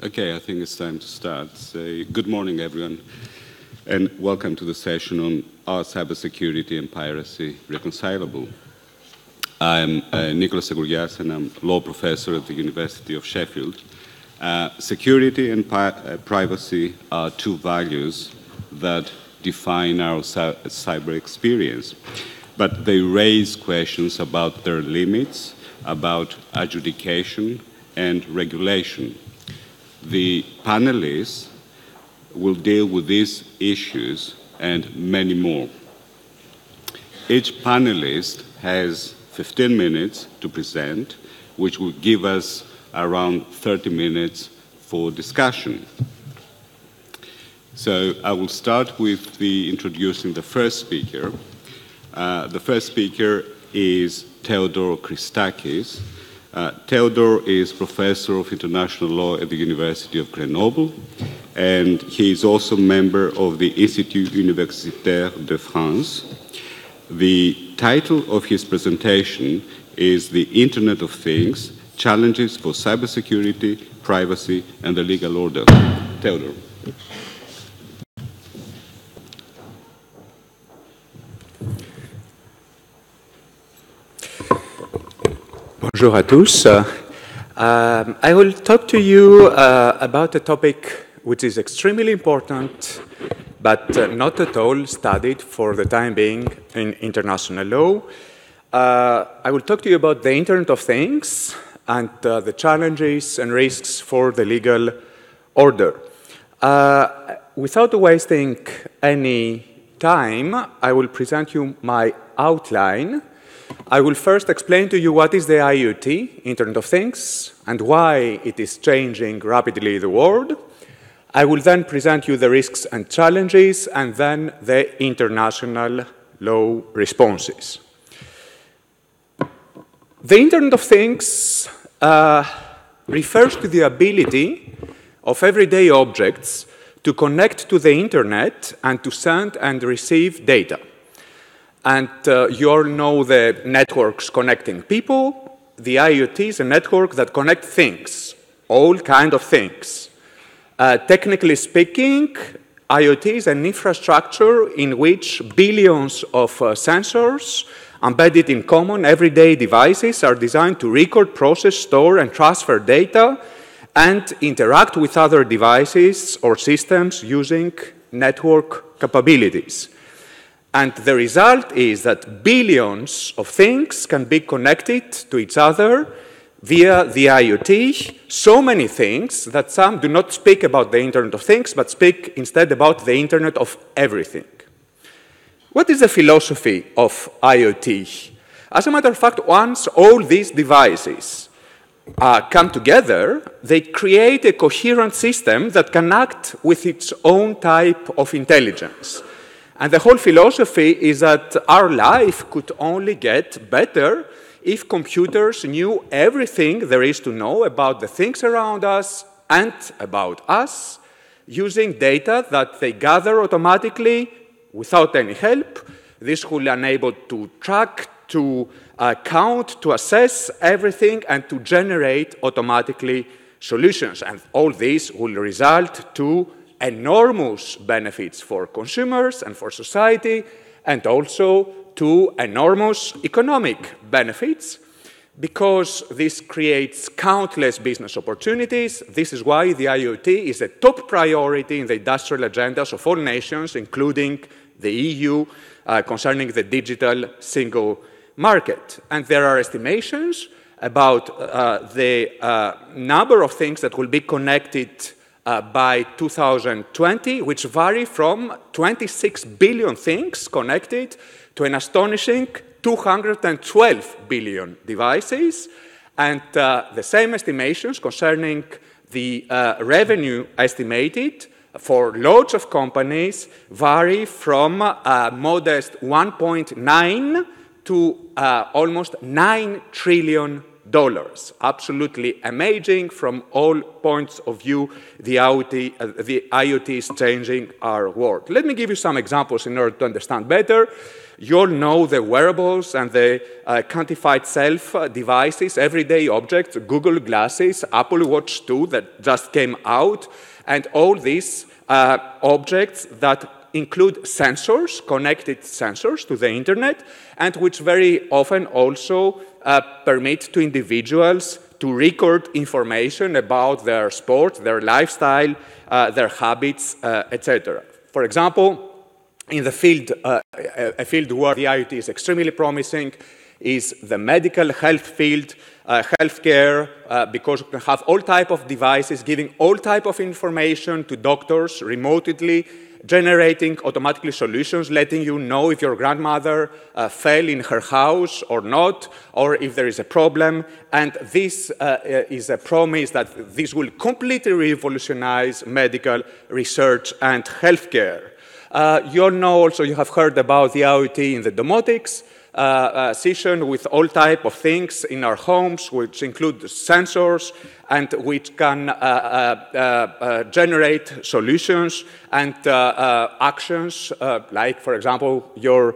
Okay, I think it's time to start. So, good morning, everyone, and welcome to the session on Are Cybersecurity and Piracy Reconcilable? I'm Nicholas Tsagourias, and I'm a law professor at the University of Sheffield. Security and privacy are two values that define our cyber experience, but they raise questions about their limits, about adjudication and regulation. The panelists will deal with these issues and many more. Each panelist has 15 minutes to present, which will give us around 30 minutes for discussion. So I will start with introducing the first speaker. The first speaker is Théodore Christakis. Théodore is Professor of International Law at the University of Grenoble, and he is also a member of the Institut Universitaire de France. The title of his presentation is The Internet of Things, Challenges for Cybersecurity, Privacy, and the Legal Order. Théodore. Bonjour à tous. I will talk to you about a topic which is extremely important, but not at all studied for the time being in international law. I will talk to you about the Internet of Things and the challenges and risks for the legal order. Without wasting any time, I will present you my outline. I will first explain to you what is the IoT, Internet of Things, and why it is changing rapidly the world. I will then present you the risks and challenges, and then the international law responses. The Internet of Things refers to the ability of everyday objects to connect to the Internet and to send and receive data. And you all know the networks connecting people. The IoT is a network that connects things, all kinds of things. Technically speaking, IoT is an infrastructure in which billions of sensors embedded in common everyday devices are designed to record, process, store, and transfer data and interact with other devices or systems using network capabilities. And the result is that billions of things can be connected to each other via the IoT, so many things that some do not speak about the Internet of Things, but speak instead about the Internet of Everything. What is the philosophy of IoT? As a matter of fact, once all these devices come together, they create a coherent system that can act with its own type of intelligence. And the whole philosophy is that our life could only get better if computers knew everything there is to know about the things around us and about us, using data that they gather automatically without any help. This will enable to track, to count, to assess everything, and to generate automatically solutions. And all this will result to enormous benefits for consumers and for society, and also to enormous economic benefits, because this creates countless business opportunities. This is why the IoT is a top priority in the industrial agendas of all nations, including the EU, concerning the digital single market. And there are estimations about the number of things that will be connected by 2020, which vary from 26 billion things connected to an astonishing 212 billion devices. And the same estimations concerning the revenue estimated for loads of companies vary from a modest 1.9 to almost $9 trillion. Absolutely amazing from all points of view. The IoT is changing our world. Let me give you some examples in order to understand better. You all know the wearables and the quantified self devices, everyday objects, Google glasses, Apple Watch 2 that just came out, and all these objects that include sensors, connected sensors to the internet, and which very often also permit to individuals to record information about their sport, their lifestyle, their habits, etc. For example, in the field, a field where the IoT is extremely promising is the medical health field, healthcare, because you can have all type of devices giving all type of information to doctors remotely, generating automatically solutions, letting you know if your grandmother fell in her house or not, or if there is a problem. And this is a promise that this will completely revolutionize medical research and healthcare. You all know also, you have heard about the IoT in the domotics session with all type of things in our homes, which include sensors and which can generate solutions and actions, like, for example, your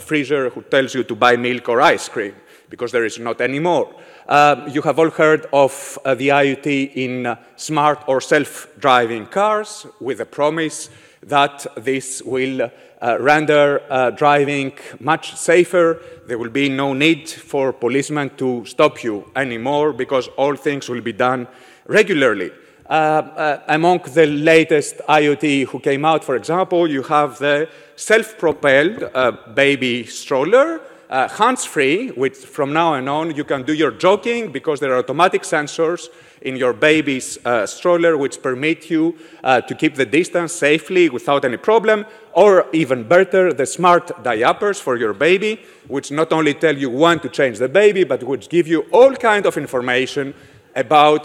freezer who tells you to buy milk or ice cream, because there is not anymore. You have all heard of the IoT in smart or self-driving cars, with a promise that this will render driving much safer. There will be no need for policemen to stop you anymore, because all things will be done regularly. Among the latest IoT who came out, for example, you have the self-propelled baby stroller, hands-free, which from now on you can do your jogging, because there are automatic sensors in your baby's stroller which permit you to keep the distance safely without any problem. Or even better, the smart diapers for your baby, which not only tell you when to change the baby, but which give you all kinds of information about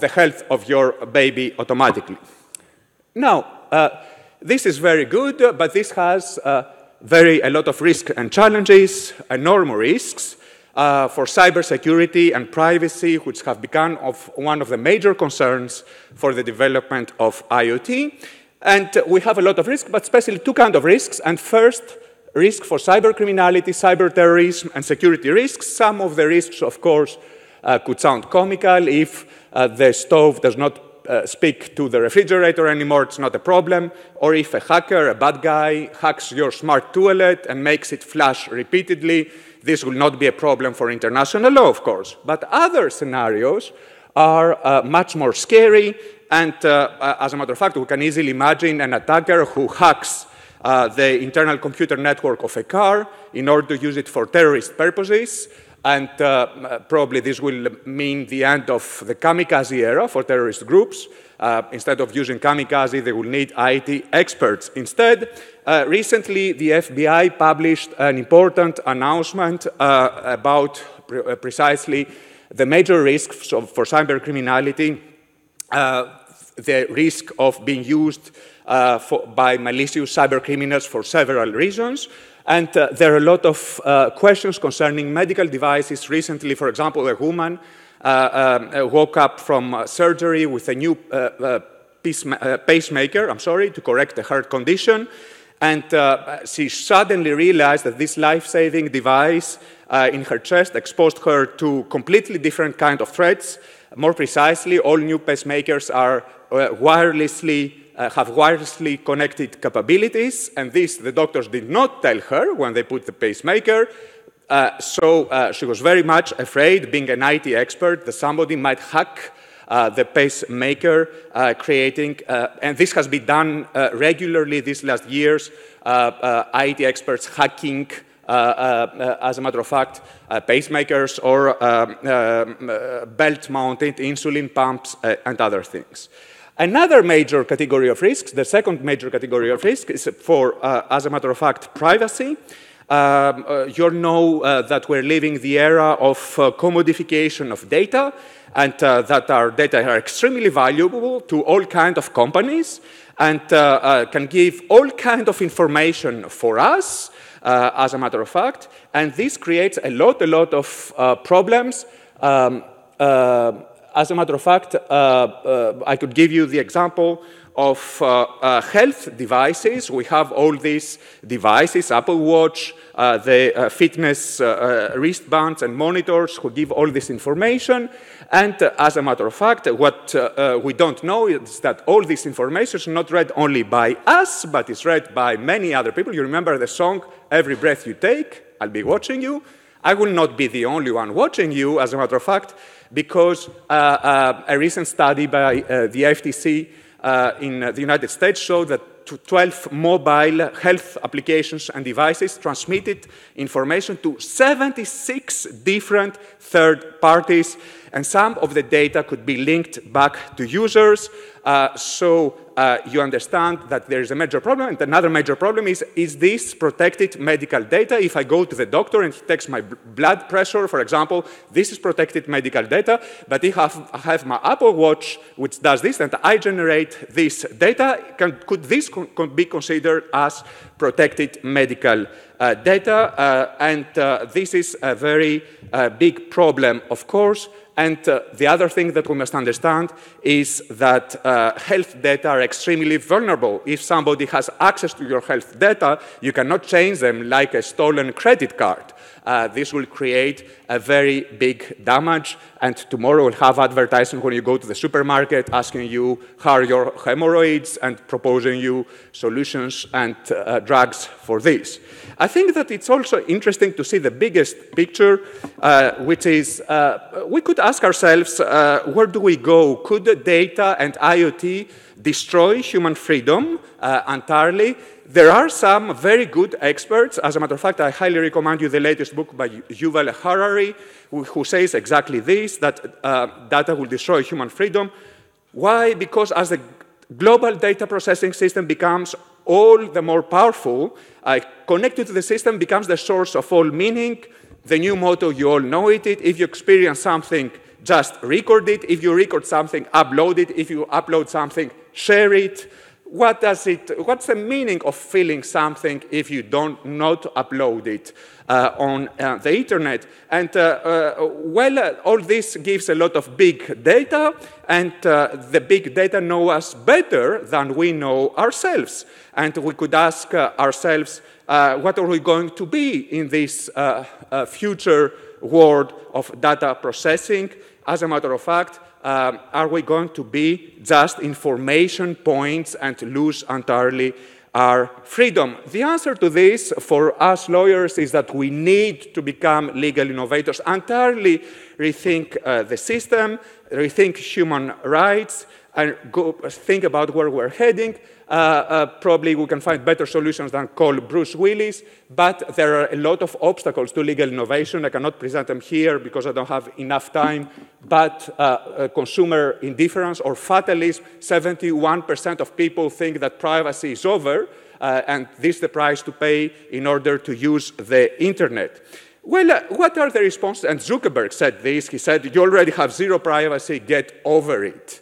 the health of your baby automatically. Now, this is very good, but this has a lot of risks and challenges, enormous risks for cybersecurity and privacy, which have become one of the major concerns for the development of IoT. And we have a lot of risks, but especially two kinds of risks. And first, risk for cybercriminality, cyberterrorism, and security risks. Some of the risks, of course, could sound comical. If the stove does not speak to the refrigerator anymore, it's not a problem. Or if a hacker, a bad guy, hacks your smart toilet and makes it flush repeatedly, this will not be a problem for international law, of course. But other scenarios are much more scary, and as a matter of fact, we can easily imagine an attacker who hacks the internal computer network of a car in order to use it for terrorist purposes. And probably this will mean the end of the kamikaze era for terrorist groups. Instead of using kamikaze, they will need IT experts instead. Recently, the FBI published an important announcement about precisely the major risks for cybercriminality, the risk of being used by malicious cybercriminals for several reasons. And there are a lot of questions concerning medical devices. Recently, for example, a woman woke up from surgery with a new pacemaker, to correct a heart condition. And she suddenly realized that this life-saving device in her chest exposed her to completely different kind of threats. More precisely, all new pacemakers are have wirelessly connected capabilities, and this the doctors did not tell her when they put the pacemaker. So she was very much afraid, being an IT expert, that somebody might hack the pacemaker, and this has been done regularly these last years, IT experts hacking, as a matter of fact, pacemakers or belt-mounted insulin pumps and other things. Another major category of risks, the second major category of risk, is for, as a matter of fact, privacy. You all know that we're living the era of commodification of data, and that our data are extremely valuable to all kinds of companies, and can give all kinds of information for us, as a matter of fact. And this creates a lot of problems. As a matter of fact, I could give you the example of health devices. We have all these devices, Apple Watch, the fitness wristbands and monitors who give all this information. And as a matter of fact, what we don't know is that all this information is not read only by us, but is read by many other people. You remember the song, Every Breath You Take, I'll Be Watching You. I will not be the only one watching you, as a matter of fact, because a recent study by the FTC in the United States showed that 12 mobile health applications and devices transmitted information to 76 different third parties, and some of the data could be linked back to users. So you understand that there is a major problem. And another major problem is this protected medical data? If I go to the doctor and he takes my blood pressure, for example, this is protected medical data. But if I have my Apple Watch, which does this, and I generate this data, could this be considered as protected medical data? And this is a very big problem, of course. And the other thing that we must understand is that health data are extremely vulnerable. If somebody has access to your health data, you cannot change them like a stolen credit card. This will create a very big damage. And tomorrow we'll have advertising when you go to the supermarket asking you how are your hemorrhoids and proposing you solutions and drugs for this. I think that it's also interesting to see the biggest picture, which is we could ask ourselves, where do we go? Could data and IoT destroy human freedom entirely? There are some very good experts. As a matter of fact, I highly recommend you the latest book by Yuval Harari, who says exactly this, that data will destroy human freedom. Why? Because as the global data processing system becomes all the more powerful, connected to the system becomes the source of all meaning. The new motto, you all know it, if you experience something, just record it. If you record something, upload it. If you upload something, share it. What's the meaning of feeling something if you don't not upload it on the internet? And all this gives a lot of big data, and the big data know us better than we know ourselves. And we could ask ourselves, what are we going to be in this future world of data processing? As a matter of fact, are we going to be just information points and lose entirely our freedom? The answer to this for us lawyers is that we need to become legal innovators, entirely rethink the system, rethink human rights, and think about where we're heading. Probably we can find better solutions than call Bruce Willis, but there are a lot of obstacles to legal innovation. I cannot present them here because I don't have enough time, but consumer indifference or fatalism, 71% of people think that privacy is over, and this is the price to pay in order to use the internet. Well, what are the responses? And Zuckerberg said this. He said, you already have zero privacy, get over it.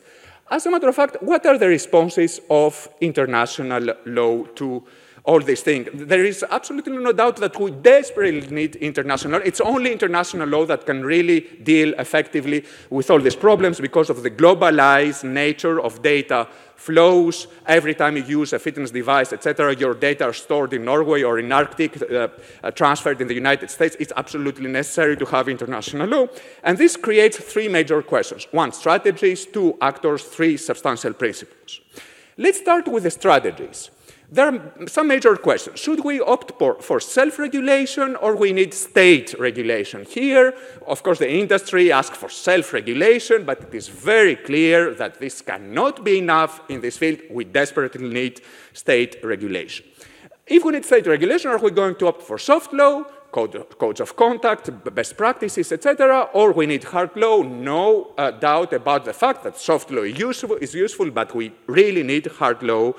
As a matter of fact, what are the responses of international law to all these things? There is absolutely no doubt that we desperately need international. It's only international law that can really deal effectively with all these problems because of the globalized nature of data flows. Every time you use a fitness device, etc., your data are stored in Norway or in Arctic, transferred in the United States. It's absolutely necessary to have international law. And this creates three major questions. One, strategies. Two, actors. Three, substantial principles. Let's start with the strategies. There are some major questions. Should we opt for self-regulation or we need state regulation? Here, of course, the industry asks for self-regulation, but it is very clear that this cannot be enough in this field. We desperately need state regulation. If we need state regulation, are we going to opt for soft law, codes of conduct, best practices, etc., or we need hard law? No doubt about the fact that soft law is useful, but we really need hard law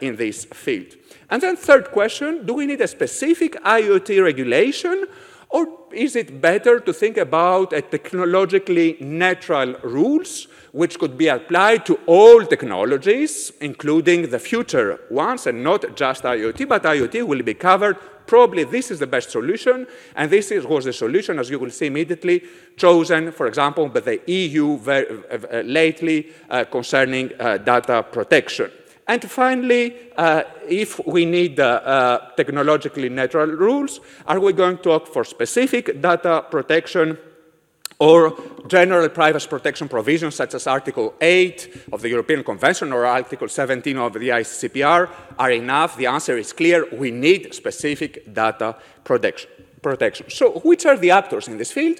in this field. And then third question, do we need a specific IoT regulation Or is it better to think about a technologically neutral rules which could be applied to all technologies, including the future ones, and not just IoT, but IoT will be covered. Probably this is the best solution, and this was the solution, as you will see immediately, chosen, for example, by the EU lately concerning data protection. And finally, if we need technologically neutral rules, are we going to opt for specific data protection or general privacy protection provisions such as Article 8 of the European Convention or Article 17 of the ICCPR are enough? The answer is clear. We need specific data protection. So which are the actors in this field?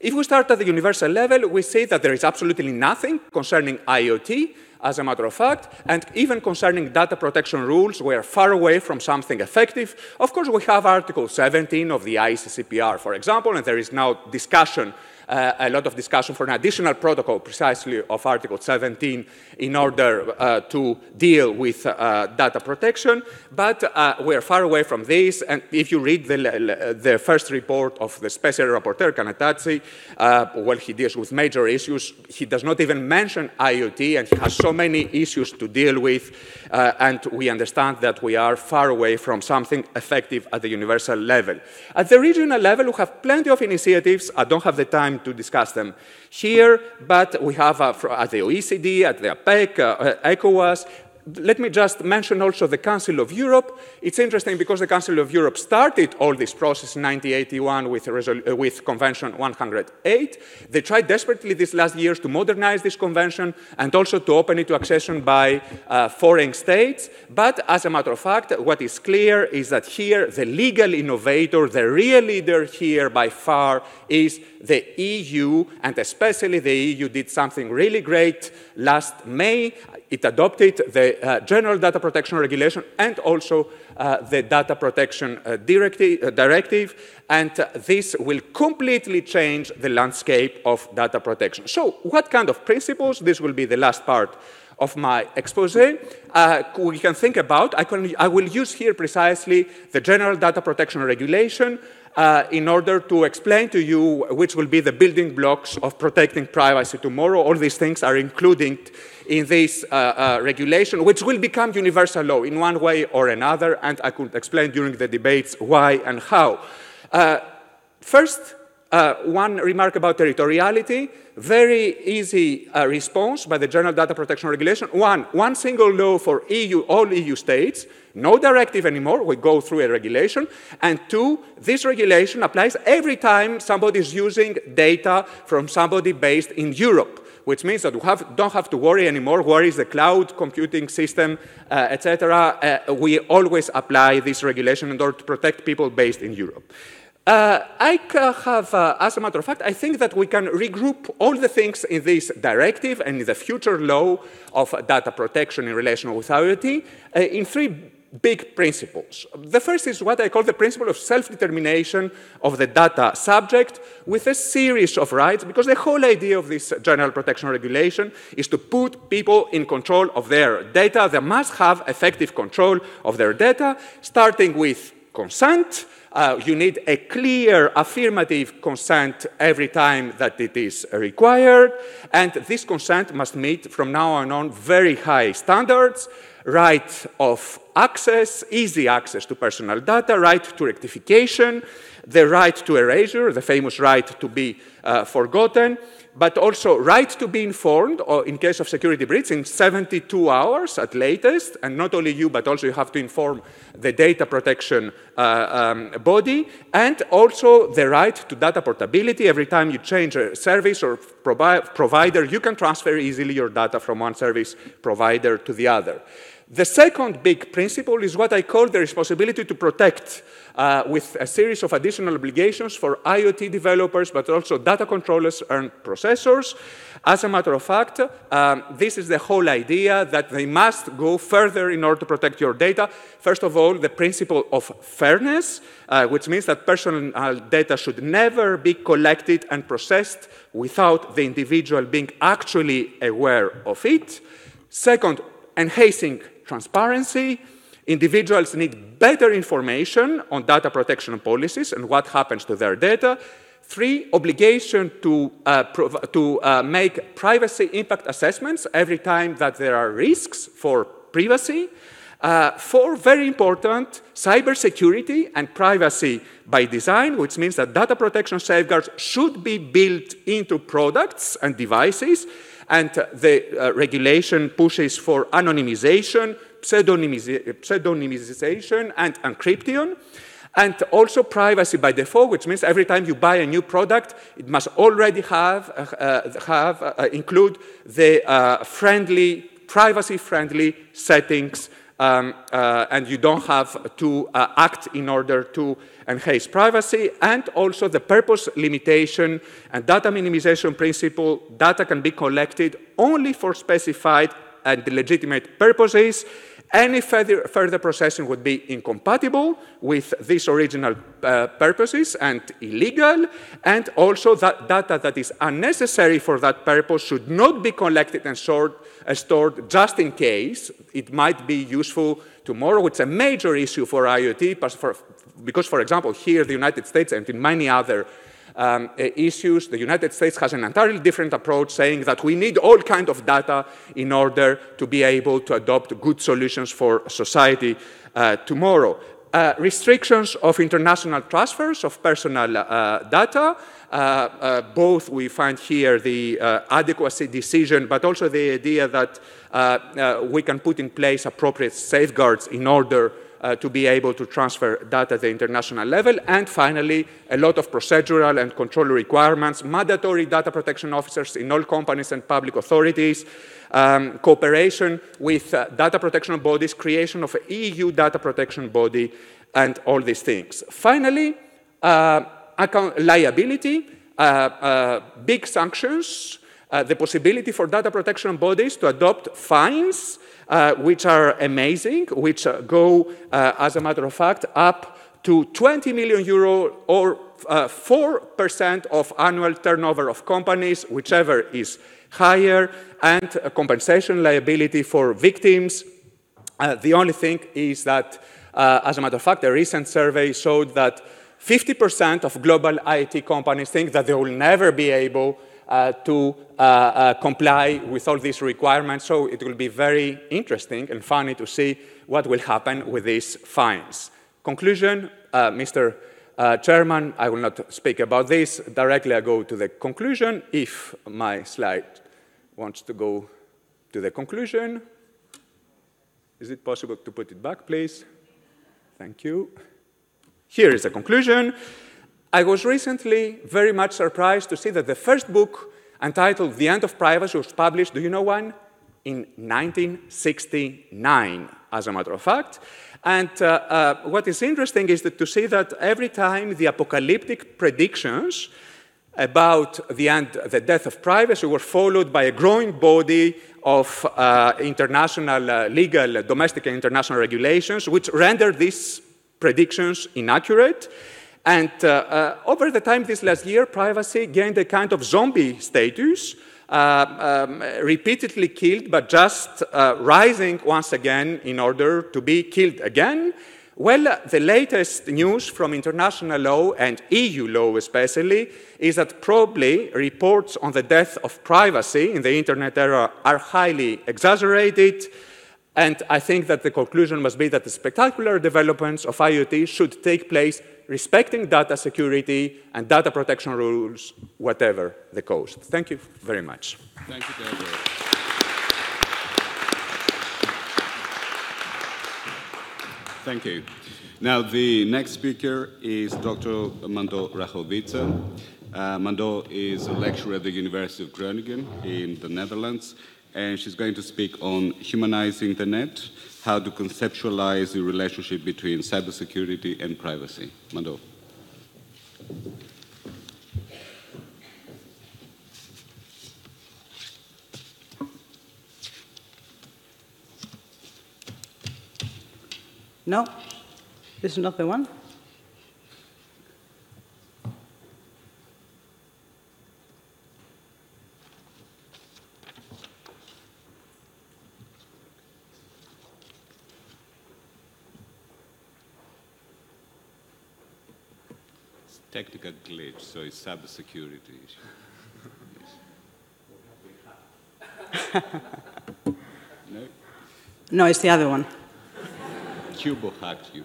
If we start at the universal level, we see that there is absolutely nothing concerning IoT, as a matter of fact, and even concerning data protection rules, we are far away from something effective. Of course, we have Article 17 of the ICCPR, for example, and there is now discussion, a lot of discussion for an additional protocol precisely of Article 17 in order to deal with data protection, but we are far away from this, and if you read the first report of the Special Rapporteur, Canatazzi, well, he deals with major issues. He does not even mention IoT, and he has so many issues to deal with, and we understand that we are far away from something effective at the universal level. At the regional level, we have plenty of initiatives. I don't have the time to discuss them here, but we have at the OECD, at the APEC, ECOWAS. Let me just mention also the Council of Europe. It's interesting because the Council of Europe started all this process in 1981 with Convention 108. They tried desperately these last years to modernize this convention and also to open it to accession by foreign states. But as a matter of fact, what is clear is that here the legal innovator, the real leader here by far is the EU, and especially the EU did something really great last May. It adopted the General Data Protection Regulation and also the Data Protection Directive, and this will completely change the landscape of data protection. So what kind of principles? This will be the last part of my expose, we can think about. I will use here precisely the General Data Protection Regulation in order to explain to you which will be the building blocks of protecting privacy tomorrow. All these things are included in this regulation, which will become universal law in one way or another, and I could explain during the debates why and how. First, one remark about territoriality. Very easy response by the General Data Protection Regulation. One single law for all EU states. No directive anymore. We go through a regulation. And two, this regulation applies every time somebody is using data from somebody based in Europe, which means that we don't have to worry anymore. Where is the cloud computing system, etc. We always apply this regulation in order to protect people based in Europe. As a matter of fact, I think that we can regroup all the things in this directive and in the future law of data protection in relation with IoT in three big principles. The first is what I call the principle of self-determination of the data subject with a series of rights, because the whole idea of this General Protection Regulation is to put people in control of their data. They must have effective control of their data, starting with consent. You need a clear affirmative consent every time that it is required, and this consent must meet from now on very high standards: right of access, easy access to personal data, right to rectification, the right to erasure, the famous right to be forgotten, but also right to be informed or in case of security breach in 72 hours at latest, and not only you, but also you have to inform the data protection body, and also the right to data portability. Every time you change a service or provider, you can transfer easily your data from one service provider to the other. The second big principle is what I call the responsibility to protect with a series of additional obligations for IoT developers, but also data controllers and processors. As a matter of fact, this is the whole idea that they must go further in order to protect your data. First of all, the principle of fairness, which means that personal data should never be collected and processed without the individual being actually aware of it. Second, enhancing transparency, Individuals need better information on data protection policies and what happens to their data. 3, obligation to make privacy impact assessments every time that there are risks for privacy. 4, very important, cybersecurity and privacy by design, which means that data protection safeguards should be built into products and devices, and the regulation pushes for anonymization, pseudonymization, and encryption. And also privacy by default, which means every time you buy a new product, it must already include the privacy-friendly settings, and you don't have to act in order to enhance privacy, and also the purpose limitation and data minimization principle. Data can be collected only for specified and legitimate purposes. Any further processing would be incompatible with these original purposes and illegal, and also that data that is unnecessary for that purpose should not be collected and stored just in case. It might be useful tomorrow. It's a major issue for IoT because, for example, here in the United States and in many other issues, the United States has an entirely different approach, saying that we need all kinds of data in order to be able to adopt good solutions for society tomorrow. Restrictions of international transfers of personal data, both we find here the adequacy decision, but also the idea that we can put in place appropriate safeguards in order to be able to transfer data at the international level. And finally, a lot of procedural and control requirements, mandatory data protection officers in all companies and public authorities, cooperation with data protection bodies, creation of an EU data protection body, and all these things. Finally, liability, big sanctions, the possibility for data protection bodies to adopt fines, which are amazing, which go, as a matter of fact, up to 20 million euro or 4% of annual turnover of companies, whichever is higher, and compensation liability for victims. The only thing is that, as a matter of fact, a recent survey showed that 50% of global IT companies think that they will never be able to comply with all these requirements, so it will be very interesting and funny to see what will happen with these fines. Conclusion, Mr. Chairman, I will not speak about this. Directly I go to the conclusion, if my slide wants to go to the conclusion. Is it possible to put it back, please? Thank you. Here is the conclusion. I was recently very much surprised to see that the first book entitled The End of Privacy was published, do you know when? In 1969, as a matter of fact. And what is interesting is that to see that every time the apocalyptic predictions about the death of privacy were followed by a growing body of international legal, domestic and international regulations, which rendered these predictions inaccurate. And over the time this last year, privacy gained a kind of zombie status, repeatedly killed, but just rising once again in order to be killed again. Well, the latest news from international law and EU law especially is that probably reports on the death of privacy in the internet era are highly exaggerated. And I think that the conclusion must be that the spectacular developments of IoT should take place respecting data security and data protection rules, whatever the cost. Thank you very much. Thank you, Théodore. Thank you. Now, the next speaker is Dr. Mando Rachovitsa. Mando is a lecturer at the University of Groningen in the Netherlands, and she's going to speak on humanizing the net, how to conceptualize the relationship between cybersecurity and privacy. Mando. No, this is not the one. technical glitch, so it's cybersecurity issue. No? No, it's the other one. Kubo hacked you.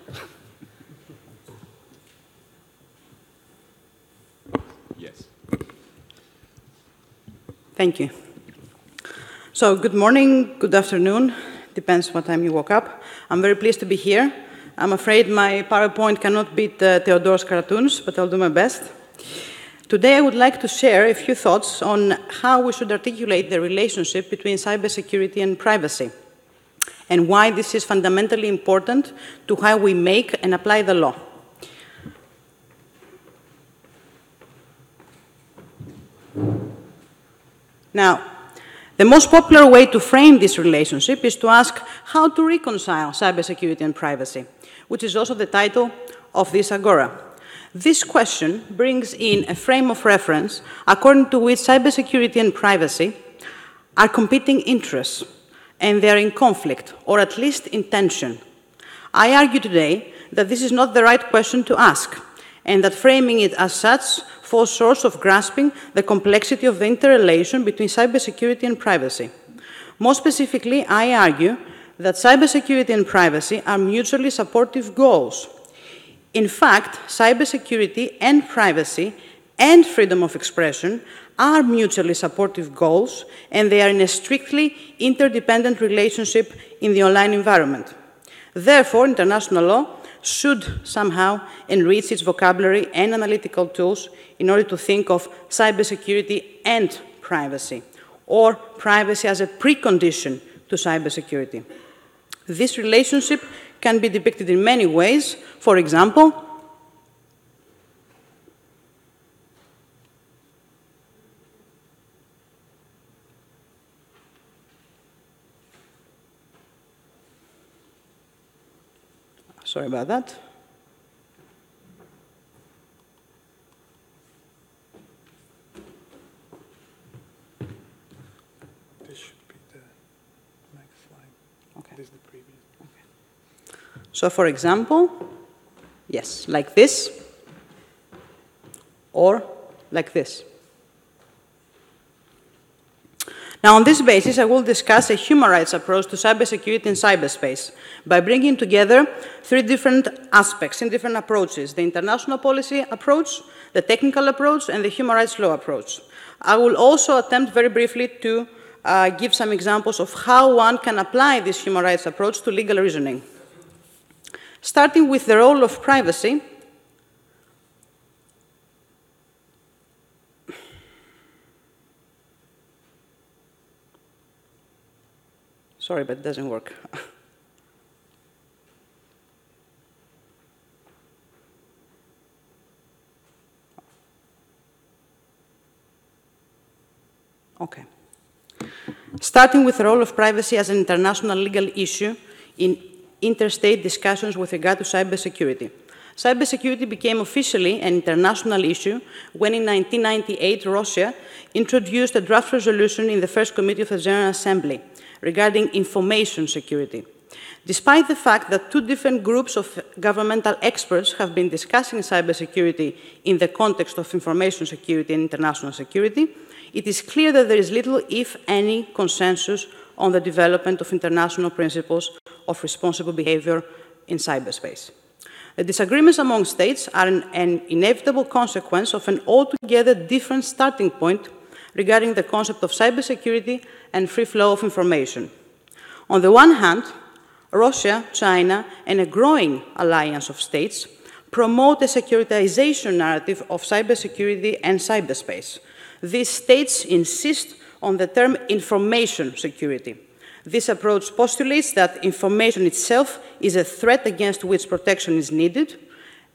Yes. Thank you. So, good morning, good afternoon. Depends what time you woke up. I'm very pleased to be here. I'm afraid my PowerPoint cannot beat Theodore's cartoons, but I'll do my best. Today I would like to share a few thoughts on how we should articulate the relationship between cybersecurity and privacy, and why this is fundamentally important to how we make and apply the law. Now, the most popular way to frame this relationship is to ask how to reconcile cybersecurity and privacy, which is also the title of this agora. This question brings in a frame of reference according to which cybersecurity and privacy are competing interests, and they are in conflict, or at least in tension. I argue today that this is not the right question to ask, and that framing it as such falls short of grasping the complexity of the interrelation between cybersecurity and privacy. More specifically, I argue that cybersecurity and privacy are mutually supportive goals. In fact, cybersecurity and privacy and freedom of expression are mutually supportive goals, and they are in a strictly interdependent relationship in the online environment. Therefore, international law should somehow enrich its vocabulary and analytical tools in order to think of cybersecurity and privacy, or privacy as a precondition to cybersecurity. This relationship can be depicted in many ways. For example, sorry about that. This should be the next slide. Okay. This is the previous. Okay. So, for example, yes, like this, or like this. Now, on this basis, I will discuss a human rights approach to cybersecurity in cyberspace by bringing together three different aspects and different approaches: the international policy approach, the technical approach, and the human rights law approach. I will also attempt very briefly to give some examples of how one can apply this human rights approach to legal reasoning. Starting with the role of privacy, sorry, but it doesn't work. Okay. Starting with the role of privacy as an international legal issue in interstate discussions with regard to cybersecurity. Cybersecurity became officially an international issue when, in 1998, Russia introduced a draft resolution in the First Committee of the General Assembly regarding information security. Despite the fact that two different groups of governmental experts have been discussing cybersecurity in the context of information security and international security, it is clear that there is little, if any, consensus on the development of international principles of responsible behavior in cyberspace. The disagreements among states are an inevitable consequence of an altogether different starting point regarding the concept of cybersecurity and free flow of information. On the one hand, Russia, China, and a growing alliance of states promote a securitization narrative of cybersecurity and cyberspace. These states insist on the term information security. This approach postulates that information itself is a threat against which protection is needed,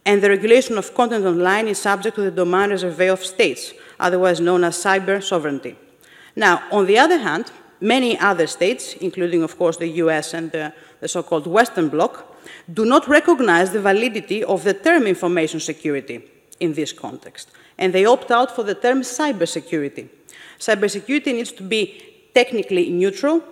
and the regulation of content online is subject to the domain reserve of states, otherwise known as cyber sovereignty. Now, on the other hand, many other states, including, of course, the US and the so-called Western Bloc, do not recognize the validity of the term information security in this context, and they opt out for the term cybersecurity. Cybersecurity needs to be technically neutral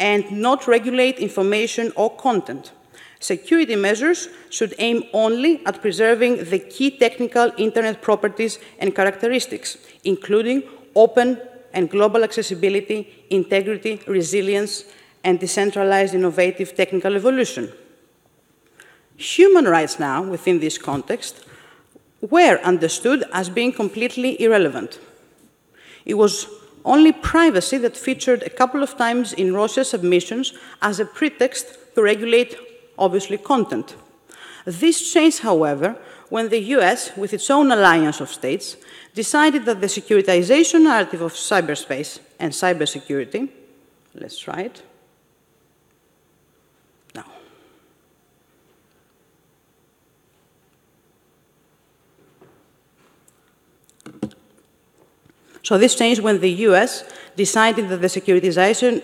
and not regulate information or content. Security measures should aim only at preserving the key technical internet properties and characteristics, including open and global accessibility, integrity, resilience, and decentralized innovative technical evolution. Human rights now, within this context, were understood as being completely irrelevant. It was only privacy that featured a couple of times in Russia's submissions as a pretext to regulate, obviously, content. This changed, however, when the US, with its own alliance of states, decided that the securitization narrative of cyberspace and cybersecurity, let's try it. So this changed when the US decided that the securitization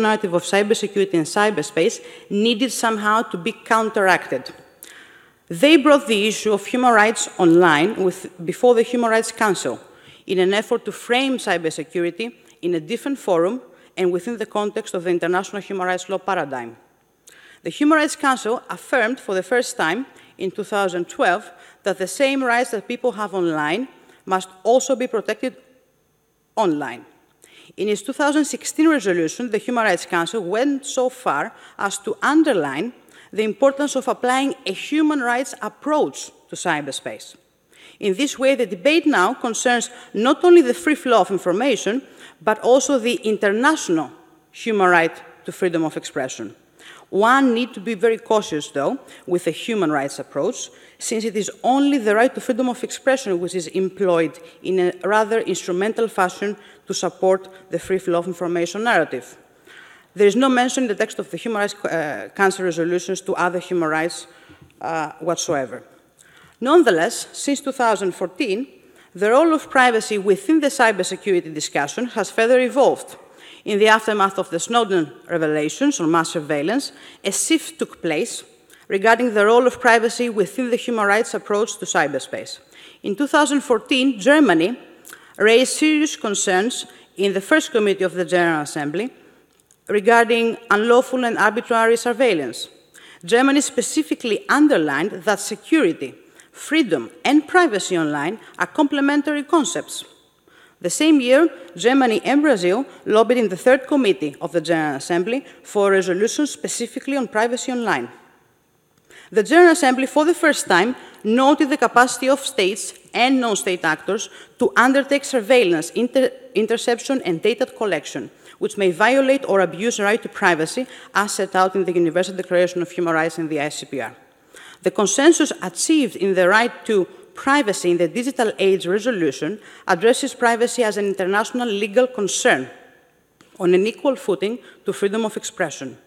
narrative of cybersecurity and cyberspace needed somehow to be counteracted. They brought the issue of human rights online before the Human Rights Council in an effort to frame cybersecurity in a different forum and within the context of the international human rights law paradigm. The Human Rights Council affirmed for the first time in 2012 that the same rights that people have online must also be protected online. In its 2016 resolution, the Human Rights Council went so far as to underline the importance of applying a human rights approach to cyberspace. In this way, the debate now concerns not only the free flow of information, but also the international human right to freedom of expression. One needs to be very cautious, though, with a human rights approach, since it is only the right to freedom of expression which is employed in a rather instrumental fashion to support the free flow of information narrative. There is no mention in the text of the Human Rights Council resolutions to other human rights whatsoever. Nonetheless, since 2014, the role of privacy within the cybersecurity discussion has further evolved. In the aftermath of the Snowden revelations on mass surveillance, a shift took place regarding the role of privacy within the human rights approach to cyberspace. In 2014, Germany raised serious concerns in the first committee of the General Assembly regarding unlawful and arbitrary surveillance. Germany specifically underlined that security, freedom, and privacy online are complementary concepts. The same year, Germany and Brazil lobbied in the third committee of the General Assembly for a resolution specifically on privacy online. The General Assembly, for the first time, noted the capacity of states and non-state actors to undertake surveillance, interception, and data collection, which may violate or abuse the right to privacy as set out in the Universal Declaration of Human Rights and the ICCPR. The consensus achieved in the right to privacy in the Digital Age resolution addresses privacy as an international legal concern on an equal footing to freedom of expression.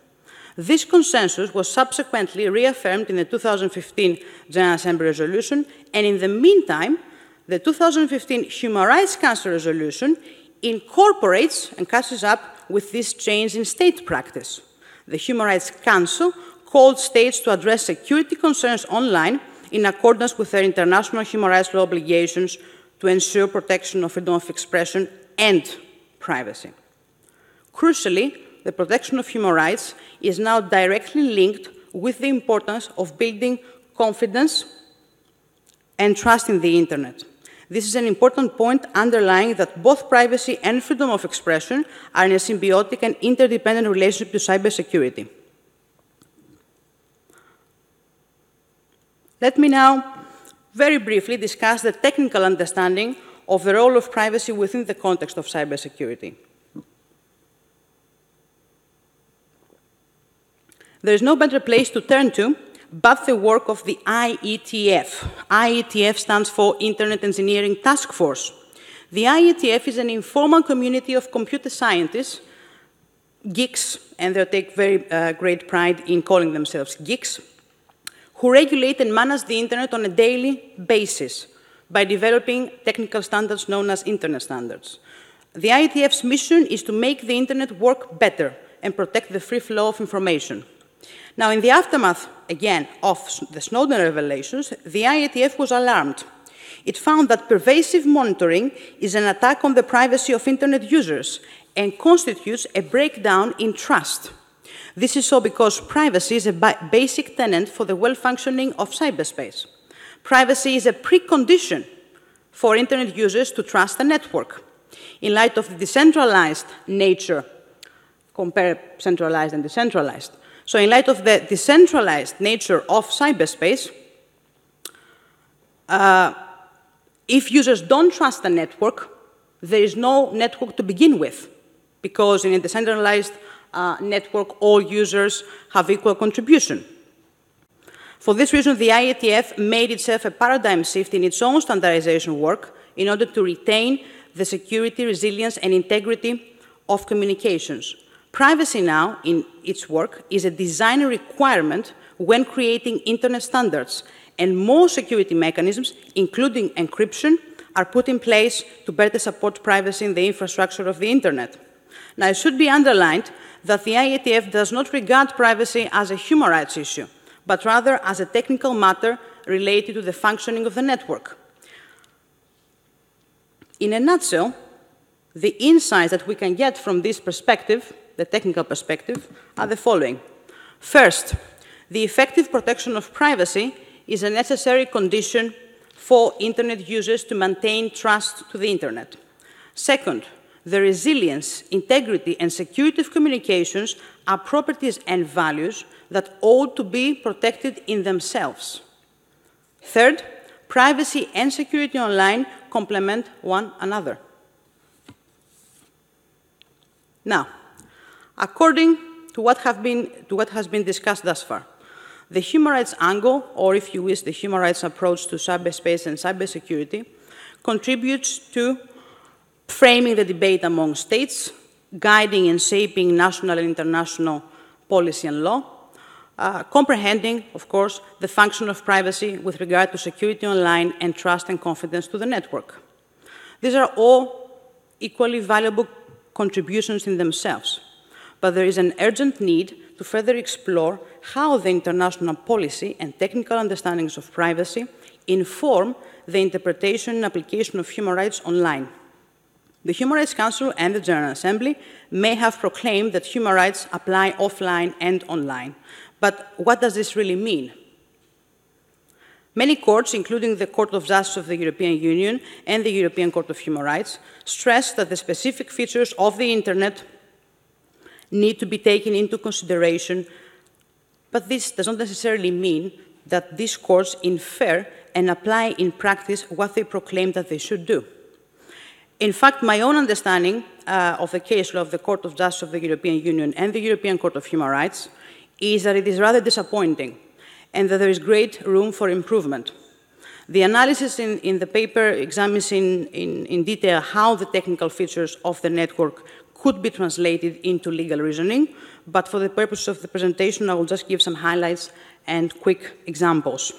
This consensus was subsequently reaffirmed in the 2015 General Assembly resolution, and in the meantime, the 2015 Human Rights Council resolution incorporates and catches up with this change in state practice. The Human Rights Council called states to address security concerns online in accordance with their international human rights law obligations to ensure protection of freedom of expression and privacy. Crucially, the protection of human rights is now directly linked with the importance of building confidence and trust in the internet. This is an important point underlying that both privacy and freedom of expression are in a symbiotic and interdependent relationship to cybersecurity. Let me now very briefly discuss the technical understanding of the role of privacy within the context of cybersecurity. There is no better place to turn to but the work of the IETF. IETF stands for Internet Engineering Task Force. The IETF is an informal community of computer scientists, geeks, and they take very great pride in calling themselves geeks, who regulate and manage the internet on a daily basis by developing technical standards known as internet standards. The IETF's mission is to make the internet work better and protect the free flow of information. Now, in the aftermath, again, of the Snowden revelations, the IETF was alarmed. It found that pervasive monitoring is an attack on the privacy of internet users and constitutes a breakdown in trust. This is so because privacy is a basic tenet for the well-functioning of cyberspace. Privacy is a precondition for Internet users to trust the network. In light of the decentralized nature, compare centralized and decentralized. So in light of the decentralized nature of cyberspace, if users don't trust the network, there is no network to begin with, because in a decentralized network, all users have equal contribution. For this reason, the IETF made itself a paradigm shift in its own standardization work in order to retain the security, resilience, and integrity of communications. Privacy now, in its work, is a design requirement when creating Internet standards, and more security mechanisms, including encryption, are put in place to better support privacy in the infrastructure of the Internet. Now, it should be underlined that the IETF does not regard privacy as a human rights issue, but rather as a technical matter related to the functioning of the network. In a nutshell, the insights that we can get from this perspective, the technical perspective, are the following. First, the effective protection of privacy is a necessary condition for Internet users to maintain trust to the Internet. Second, the resilience, integrity, and security of communications are properties and values that ought to be protected in themselves. Third, privacy and security online complement one another. Now, according to what has been discussed thus far, the human rights angle, or if you wish, the human rights approach to cyberspace and cybersecurity, contributes to framing the debate among states, guiding and shaping national and international policy and law, comprehending, of course, the function of privacy with regard to security online and trust and confidence to the network. These are all equally valuable contributions in themselves, but there is an urgent need to further explore how the international policy and technical understandings of privacy inform the interpretation and application of human rights online. The Human Rights Council and the General Assembly may have proclaimed that human rights apply offline and online. But what does this really mean? Many courts, including the Court of Justice of the European Union and the European Court of Human Rights, stress that the specific features of the Internet need to be taken into consideration. But this does not necessarily mean that these courts infer and apply in practice what they proclaim that they should do. In fact, my own understanding of the case law of the Court of Justice of the European Union and the European Court of Human Rights is that it is rather disappointing and that there is great room for improvement. The analysis in the paper examines in detail how the technical features of the network could be translated into legal reasoning, but for the purpose of the presentation, I will just give some highlights and quick examples.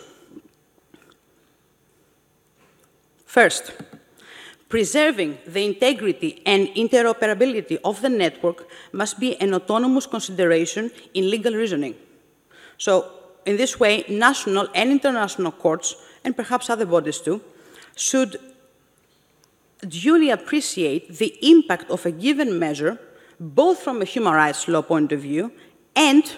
First, preserving the integrity and interoperability of the network must be an autonomous consideration in legal reasoning. So, in this way, national and international courts, and perhaps other bodies too, should duly appreciate the impact of a given measure, both from a human rights law point of view and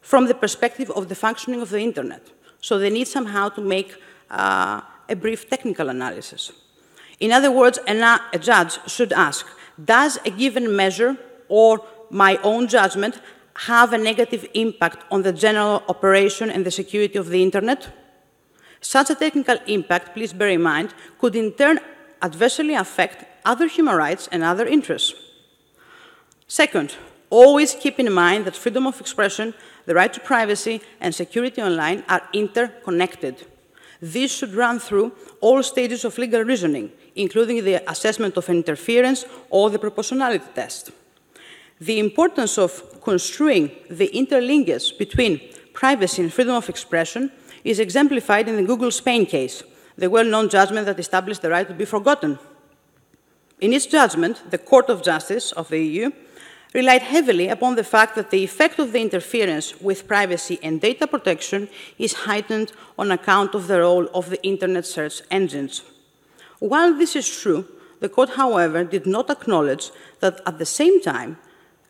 from the perspective of the functioning of the Internet. So they need somehow to make a brief technical analysis. In other words, a judge should ask, does a given measure or my own judgment have a negative impact on the general operation and the security of the Internet? Such a technical impact, please bear in mind, could in turn adversely affect other human rights and other interests. Second, always keep in mind that freedom of expression, the right to privacy, and security online are interconnected. This should run through all stages of legal reasoning, including the assessment of interference or the proportionality test. The importance of construing the interlinkage between privacy and freedom of expression is exemplified in the Google Spain case, the well-known judgment that established the right to be forgotten. In its judgment, the Court of Justice of the EU relied heavily upon the fact that the effect of the interference with privacy and data protection is heightened on account of the role of the Internet search engines. While this is true, the Court, however, did not acknowledge that at the same time,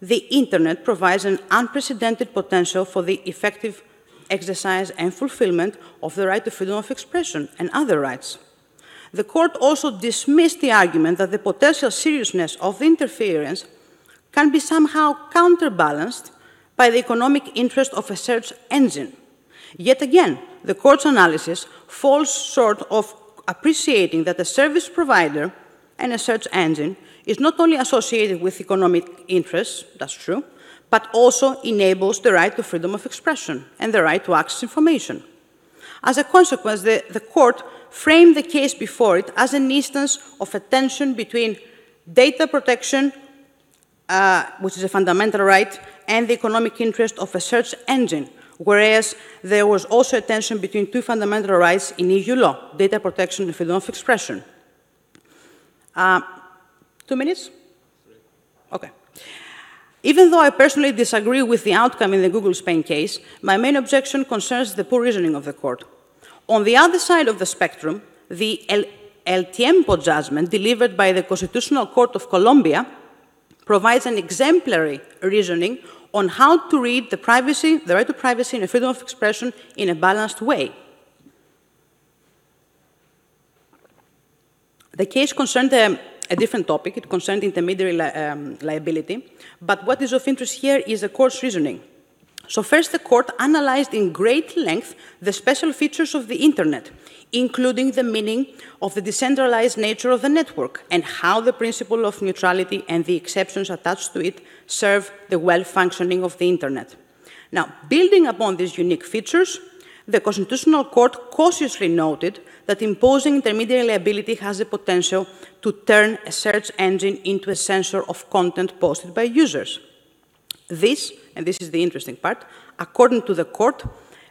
the Internet provides an unprecedented potential for the effective exercise and fulfillment of the right to freedom of expression and other rights. The Court also dismissed the argument that the potential seriousness of the interference can be somehow counterbalanced by the economic interest of a search engine. Yet again, the Court's analysis falls short of appreciating that a service provider and a search engine is not only associated with economic interests, that's true, but also enables the right to freedom of expression and the right to access information. As a consequence, the Court framed the case before it as an instance of a tension between data protection, which is a fundamental right, and the economic interest of a search engine, whereas there was also a tension between two fundamental rights in EU law, data protection and freedom of expression. 2 minutes? Okay. Even though I personally disagree with the outcome in the Google Spain case, my main objection concerns the poor reasoning of the Court. On the other side of the spectrum, the El Tiempo judgment delivered by the Constitutional Court of Colombia provides an exemplary reasoning on how to read the right to privacy and freedom of expression in a balanced way. The case concerned a different topic. It concerned intermediary liability. But what is of interest here is the Court's reasoning. So first, the Court analyzed in great length the special features of the Internet, including the meaning of the decentralized nature of the network and how the principle of neutrality and the exceptions attached to it serve the well-functioning of the Internet. Now, building upon these unique features, the Constitutional Court cautiously noted that imposing intermediary liability has the potential to turn a search engine into a censor of content posted by users. This, and this is the interesting part, according to the Court,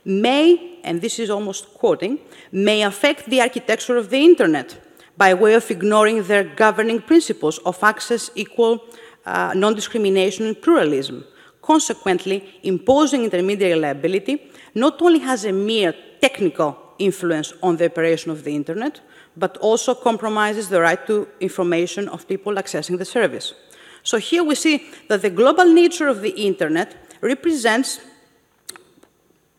may, and this is almost quoting, may affect the architecture of the Internet by way of ignoring their governing principles of access, equal, non-discrimination, and pluralism. Consequently, imposing intermediary liability not only has a mere technical influence on the operation of the Internet, but also compromises the right to information of people accessing the service. So here we see that the global nature of the Internet represents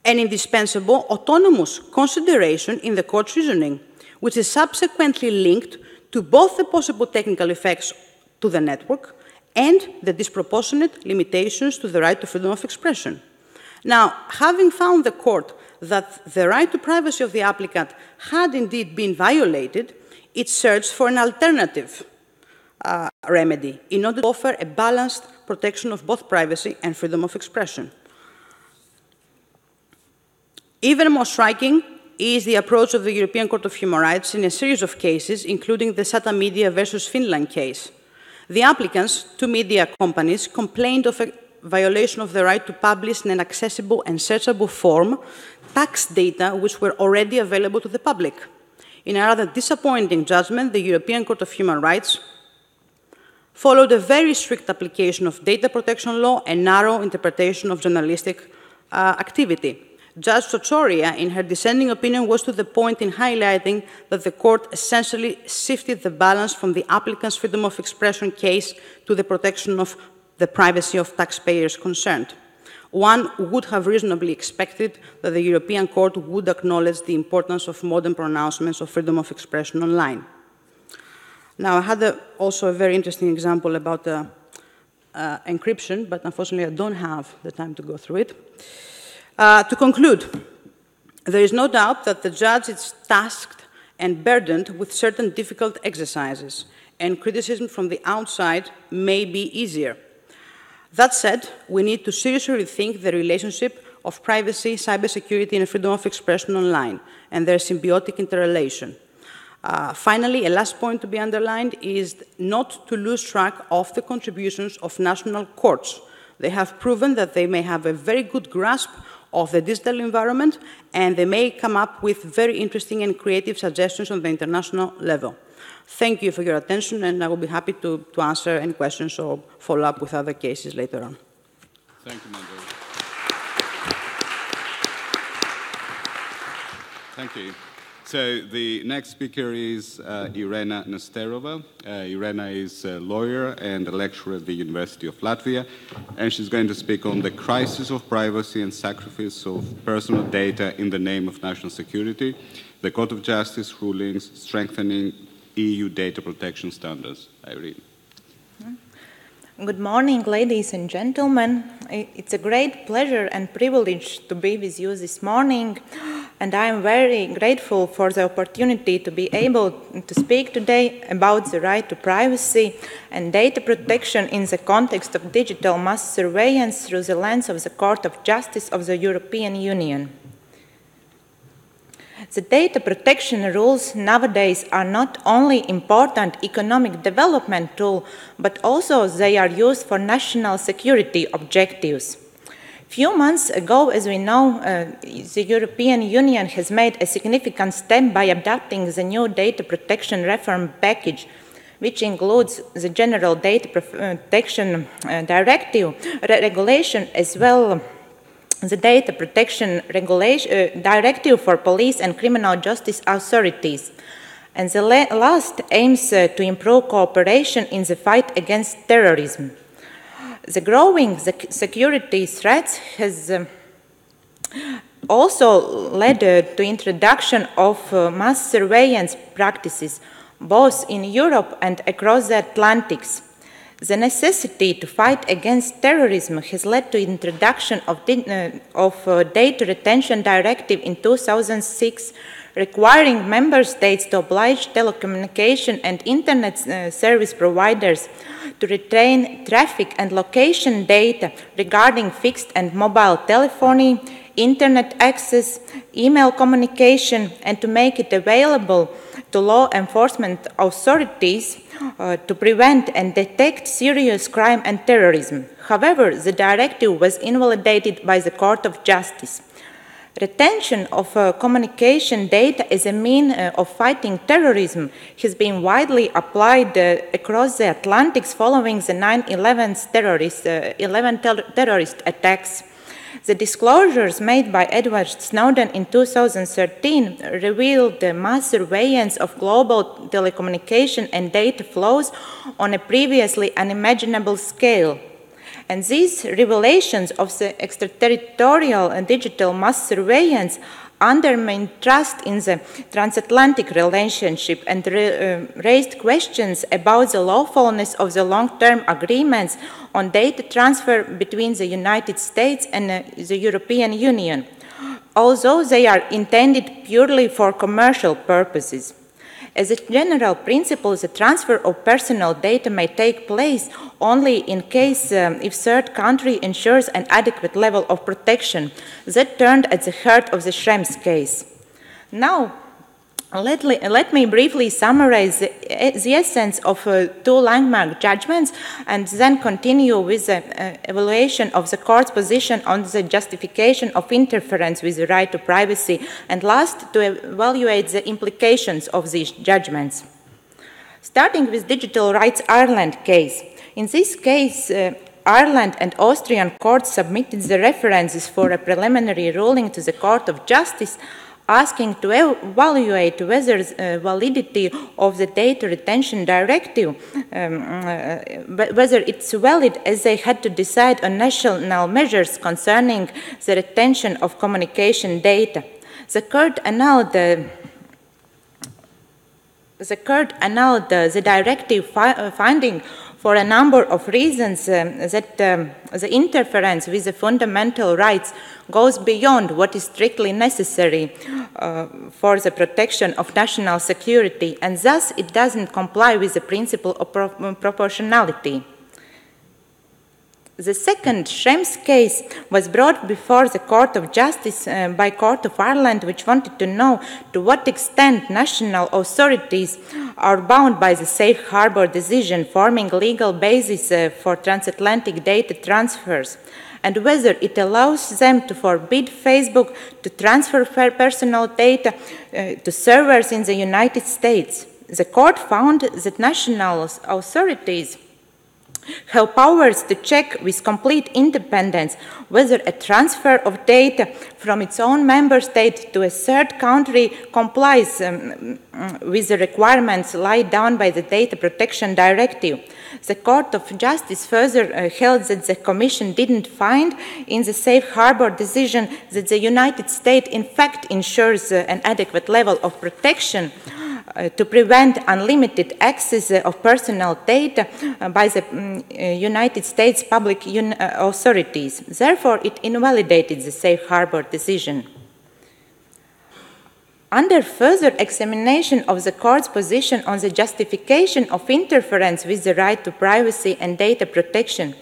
an indispensable autonomous consideration in the Court's reasoning, which is subsequently linked to both the possible technical effects to the network and the disproportionate limitations to the right to freedom of expression. Now, having found the Court that the right to privacy of the applicant had indeed been violated, it searched for an alternative remedy in order to offer a balanced protection of both privacy and freedom of expression. Even more striking is the approach of the European Court of Human Rights in a series of cases, including the SATA Media versus Finland case. The applicants, two media companies, complained of a violation of the right to publish in an accessible and searchable form tax data which were already available to the public. In a rather disappointing judgment, the European Court of Human Rights followed a very strict application of data protection law and narrow interpretation of journalistic activity. Judge Tsagourias, in her dissenting opinion, was to the point in highlighting that the Court essentially shifted the balance from the applicant's freedom of expression case to the protection of the privacy of taxpayers concerned. One would have reasonably expected that the European Court would acknowledge the importance of modern pronouncements of freedom of expression online. Now, I had also a very interesting example about encryption, but unfortunately I don't have the time to go through it. To conclude, there is no doubt that the judge is tasked and burdened with certain difficult exercises, and criticism from the outside may be easier. That said, we need to seriously rethink the relationship of privacy, cybersecurity, and freedom of expression online, and their symbiotic interrelation. Finally, a last point to be underlined is not to lose track of the contributions of national courts. They have proven that they may have a very good grasp of the digital environment, and they may come up with very interesting and creative suggestions on the international level. Thank you for your attention, and I will be happy to answer any questions or follow up with other cases later on. Thank you, Mando. Thank you. So the next speaker is Irena Nesterova. Irena is a lawyer and a lecturer at the University of Latvia, and she's going to speak on the crisis of privacy and sacrifice of personal data in the name of national security, the Court of Justice rulings strengthening EU data protection standards. Irene. Good morning, ladies and gentlemen. It's a great pleasure and privilege to be with you this morning, and I am very grateful for the opportunity to be able to speak today about the right to privacy and data protection in the context of digital mass surveillance through the lens of the Court of Justice of the European Union. The data protection rules nowadays are not only an important economic development tool, but also they are used for national security objectives. Few months ago, as we know, the European Union has made a significant step by adopting the new data protection reform package, which includes the General Data Protection Regulation, as well the Data Protection Directive for Police and Criminal Justice Authorities. And the last aims to improve cooperation in the fight against terrorism. The growing security threats has also led to introduction of mass surveillance practices, both in Europe and across the Atlantic. The necessity to fight against terrorism has led to introduction of Data Retention Directive in 2006, requiring member states to oblige telecommunication and internet service providers to retain traffic and location data regarding fixed and mobile telephony, internet access, email communication, and to make it available to law enforcement authorities to prevent and detect serious crime and terrorism. However, the directive was invalidated by the Court of Justice. Retention of communication data as a mean of fighting terrorism has been widely applied across the Atlantic following the 9/11 terrorist attacks. The disclosures made by Edward Snowden in 2013 revealed the mass surveillance of global telecommunication and data flows on a previously unimaginable scale. And these revelations of the extraterritorial and digital mass surveillance undermined trust in the transatlantic relationship and raised questions about the lawfulness of the long-term agreements on data transfer between the United States and the European Union, although they are intended purely for commercial purposes. As a general principle, the transfer of personal data may take place only in case if third country ensures an adequate level of protection. That turned at the heart of the Schrems case. Now, let me briefly summarize the essence of two landmark judgments and then continue with the evaluation of the court's position on the justification of interference with the right to privacy, and last, to evaluate the implications of these judgments. Starting with Digital Rights Ireland case. In this case, Ireland and Austrian courts submitted the references for a preliminary ruling to the Court of Justice, asking to evaluate whether the validity of the Data Retention Directive, whether it's valid, as they had to decide on national measures concerning the retention of communication data. The court annulled the directive finding for a number of reasons that the interference with the fundamental rights goes beyond what is strictly necessary for the protection of national security, and thus it doesn't comply with the principle of proportionality. The second Schrems case was brought before the Court of Justice by Court of Ireland, which wanted to know to what extent national authorities are bound by the Safe Harbor decision forming legal basis for transatlantic data transfers, and whether it allows them to forbid Facebook to transfer personal data to servers in the United States. The court found that national authorities have powers to check with complete independence whether a transfer of data from its own member state to a third country complies with the requirements laid down by the Data Protection Directive. The Court of Justice further held that the Commission didn't find in the Safe Harbor decision that the United States in fact ensures an adequate level of protection to prevent unlimited access of personal data by the United States public authorities. Therefore, it invalidated the Safe Harbor decision. Under further examination of the court's position on the justification of interference with the right to privacy and data protection,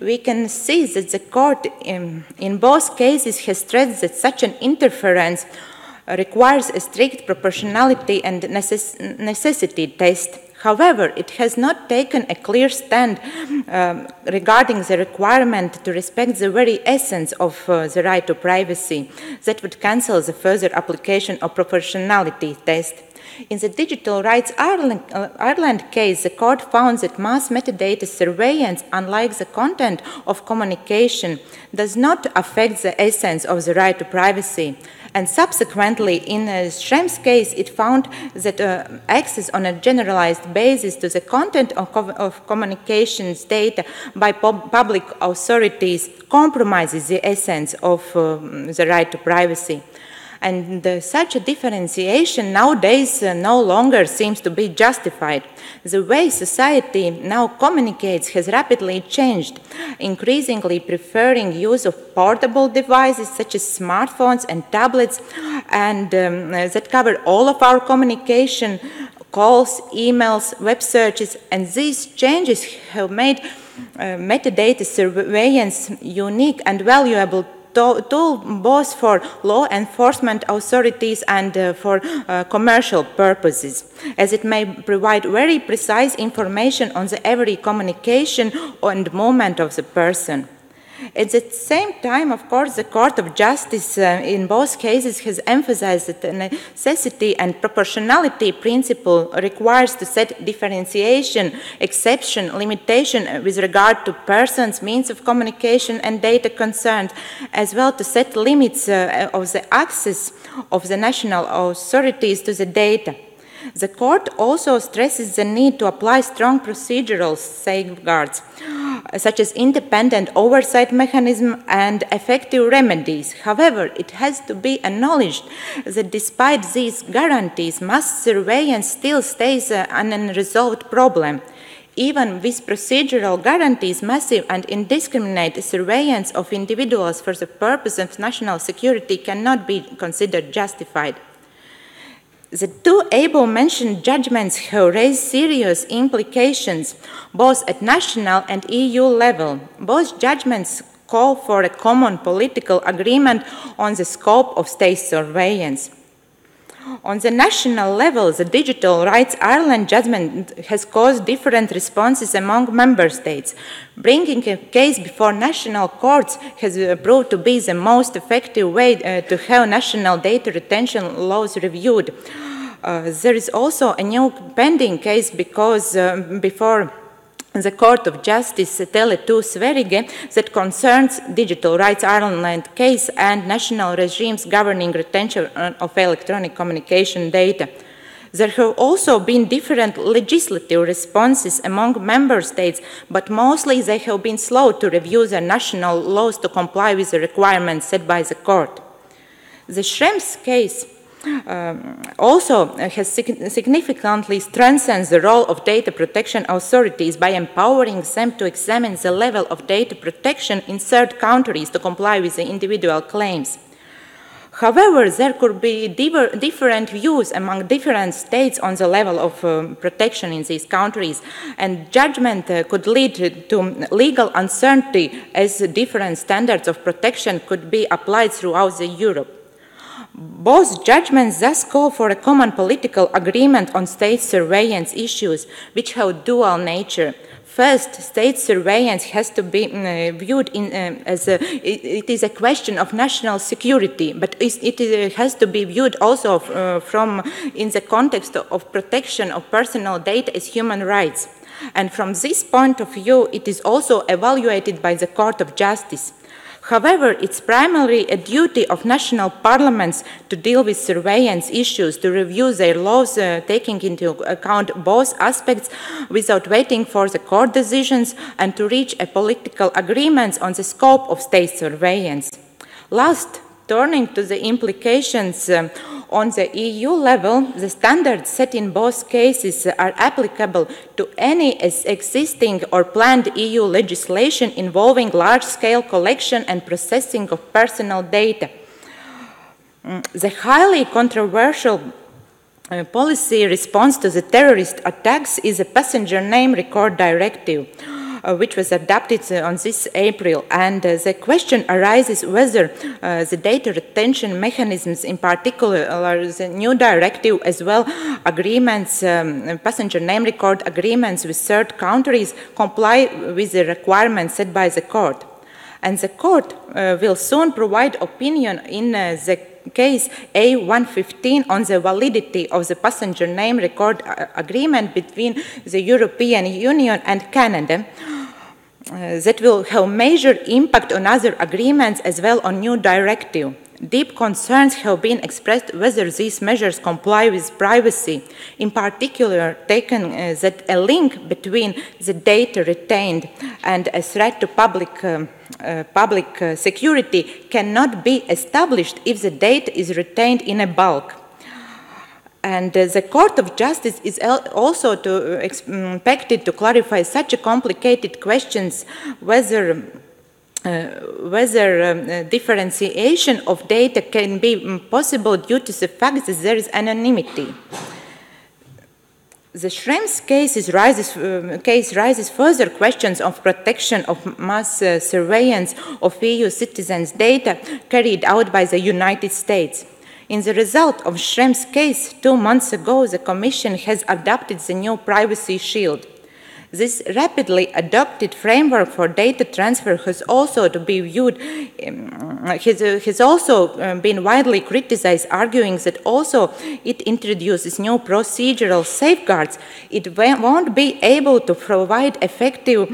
we can see that the court in both cases has stressed that such an interference requires a strict proportionality and necessity test. However, it has not taken a clear stand regarding the requirement to respect the very essence of the right to privacy that would cancel the further application of proportionality test. In the Digital Rights Ireland case, the court found that mass metadata surveillance, unlike the content of communication, does not affect the essence of the right to privacy. And subsequently, in Schrems' case, it found that access on a generalized basis to the content of communications data by public authorities compromises the essence of the right to privacy. And such a differentiation nowadays no longer seems to be justified. The way society now communicates has rapidly changed, increasingly preferring use of portable devices such as smartphones and tablets, and that cover all of our communication, calls, emails, web searches, and these changes have made metadata surveillance unique and valuable tool both for law enforcement authorities and for commercial purposes, as it may provide very precise information on the every communication and movement of the person. At the same time, of course, the Court of Justice in both cases has emphasized that the necessity and proportionality principle requires to set differentiation, exception, limitation with regard to persons, means of communication and data concerned, as well to set limits of the access of the national authorities to the data. The court also stresses the need to apply strong procedural safeguards, such as independent oversight mechanism and effective remedies. However, it has to be acknowledged that despite these guarantees, mass surveillance still stays an unresolved problem. Even with procedural guarantees, massive and indiscriminate surveillance of individuals for the purpose of national security cannot be considered justified. The two above-mentioned judgments have raised serious implications, both at national and EU level. Both judgments call for a common political agreement on the scope of state surveillance. On the national level, the Digital Rights Ireland judgment has caused different responses among member states. Bringing a case before national courts has proved to be the most effective way to have national data retention laws reviewed. There is also a new pending case because before the Court of Justice Tele2 Sverige that concerns Digital Rights Ireland case and national regimes governing retention of electronic communication data. There have also been different legislative responses among member states, but mostly they have been slow to review their national laws to comply with the requirements set by the court. The Schrems case also has significantly strengthened the role of data protection authorities by empowering them to examine the level of data protection in third countries to comply with the individual claims. However, there could be different views among different states on the level of protection in these countries, and judgment could lead to legal uncertainty as different standards of protection could be applied throughout Europe. Both judgments thus call for a common political agreement on state surveillance issues, which have dual nature. First, state surveillance has to be viewed it is a question of national security, but it has to be viewed also in the context of protection of personal data as human rights. And from this point of view, it is also evaluated by the Court of Justice. However, it's primarily a duty of national parliaments to deal with surveillance issues, to review their laws, taking into account both aspects without waiting for the court decisions, and to reach a political agreement on the scope of state surveillance. Last, turning to the implications on the EU level, the standards set in both cases are applicable to any existing or planned EU legislation involving large-scale collection and processing of personal data. The highly controversial policy response to the terrorist attacks is a passenger name record directive, which was adopted on this April, and the question arises whether the data retention mechanisms, in particular the new directive as well agreements, passenger name record agreements with third countries, comply with the requirements set by the court. And the court will soon provide opinion in the case A115 on the validity of the passenger name record agreement between the European Union and Canada. That will have major impact on other agreements as well on new directive. Deep concerns have been expressed whether these measures comply with privacy, in particular taken that a link between the data retained and a threat to public security cannot be established if the data is retained in a bulk. And the Court of Justice is also expected to clarify such a complicated questions, whether differentiation of data can be possible due to the fact that there is anonymity. The Schrems case raises further questions of protection of mass surveillance of EU citizens' data carried out by the United States. In the result of Schrems case 2 months ago, the Commission has adopted the new privacy shield. This rapidly adopted framework for data transfer has also to be viewed, has also been widely criticized, arguing that also it introduces new procedural safeguards. It won't be able to provide effective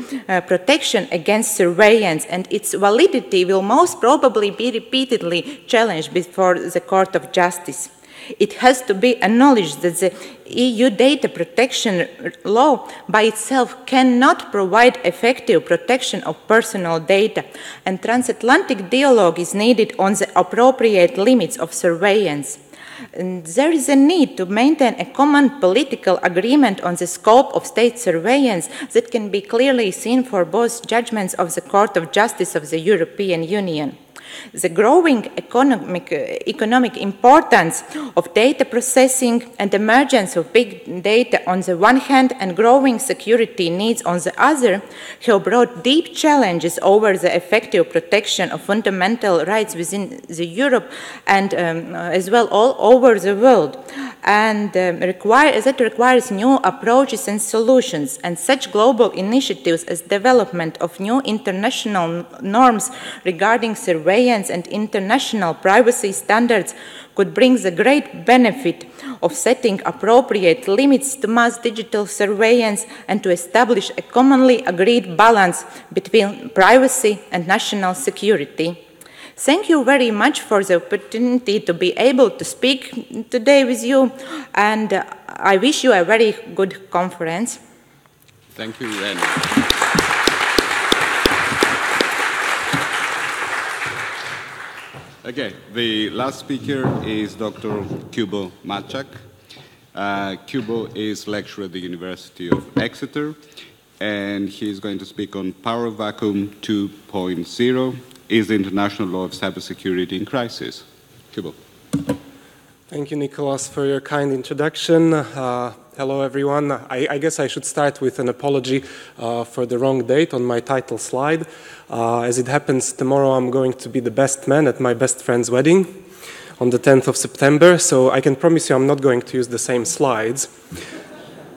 protection against surveillance, and its validity will most probably be repeatedly challenged before the Court of Justice. It has to be acknowledged that the EU data protection law by itself cannot provide effective protection of personal data, and transatlantic dialogue is needed on the appropriate limits of surveillance. And there is a need to maintain a common political agreement on the scope of state surveillance that can be clearly seen for both judgments of the Court of Justice of the European Union. The growing economic importance of data processing and emergence of big data on the one hand and growing security needs on the other have brought deep challenges over the effective protection of fundamental rights within the Europe and as well all over the world, and that requires new approaches and solutions, and such global initiatives as development of new international norms regarding surveillance and international privacy standards could bring the great benefit of setting appropriate limits to mass digital surveillance and to establish a commonly agreed balance between privacy and national security. Thank you very much for the opportunity to be able to speak today with you, and I wish you a very good conference. Thank you, Irena. Okay, the last speaker is Dr. Kubo Mačák. Kubo is lecturer at the University of Exeter, and he is going to speak on Power Vacuum 2.0, is the international law of cybersecurity in crisis. Kubo. Thank you, Nicholas, for your kind introduction. Hello, everyone. I guess I should start with an apology for the wrong date on my title slide. As it happens, tomorrow I'm going to be the best man at my best friend's wedding on the 10th of September, so I can promise you I'm not going to use the same slides.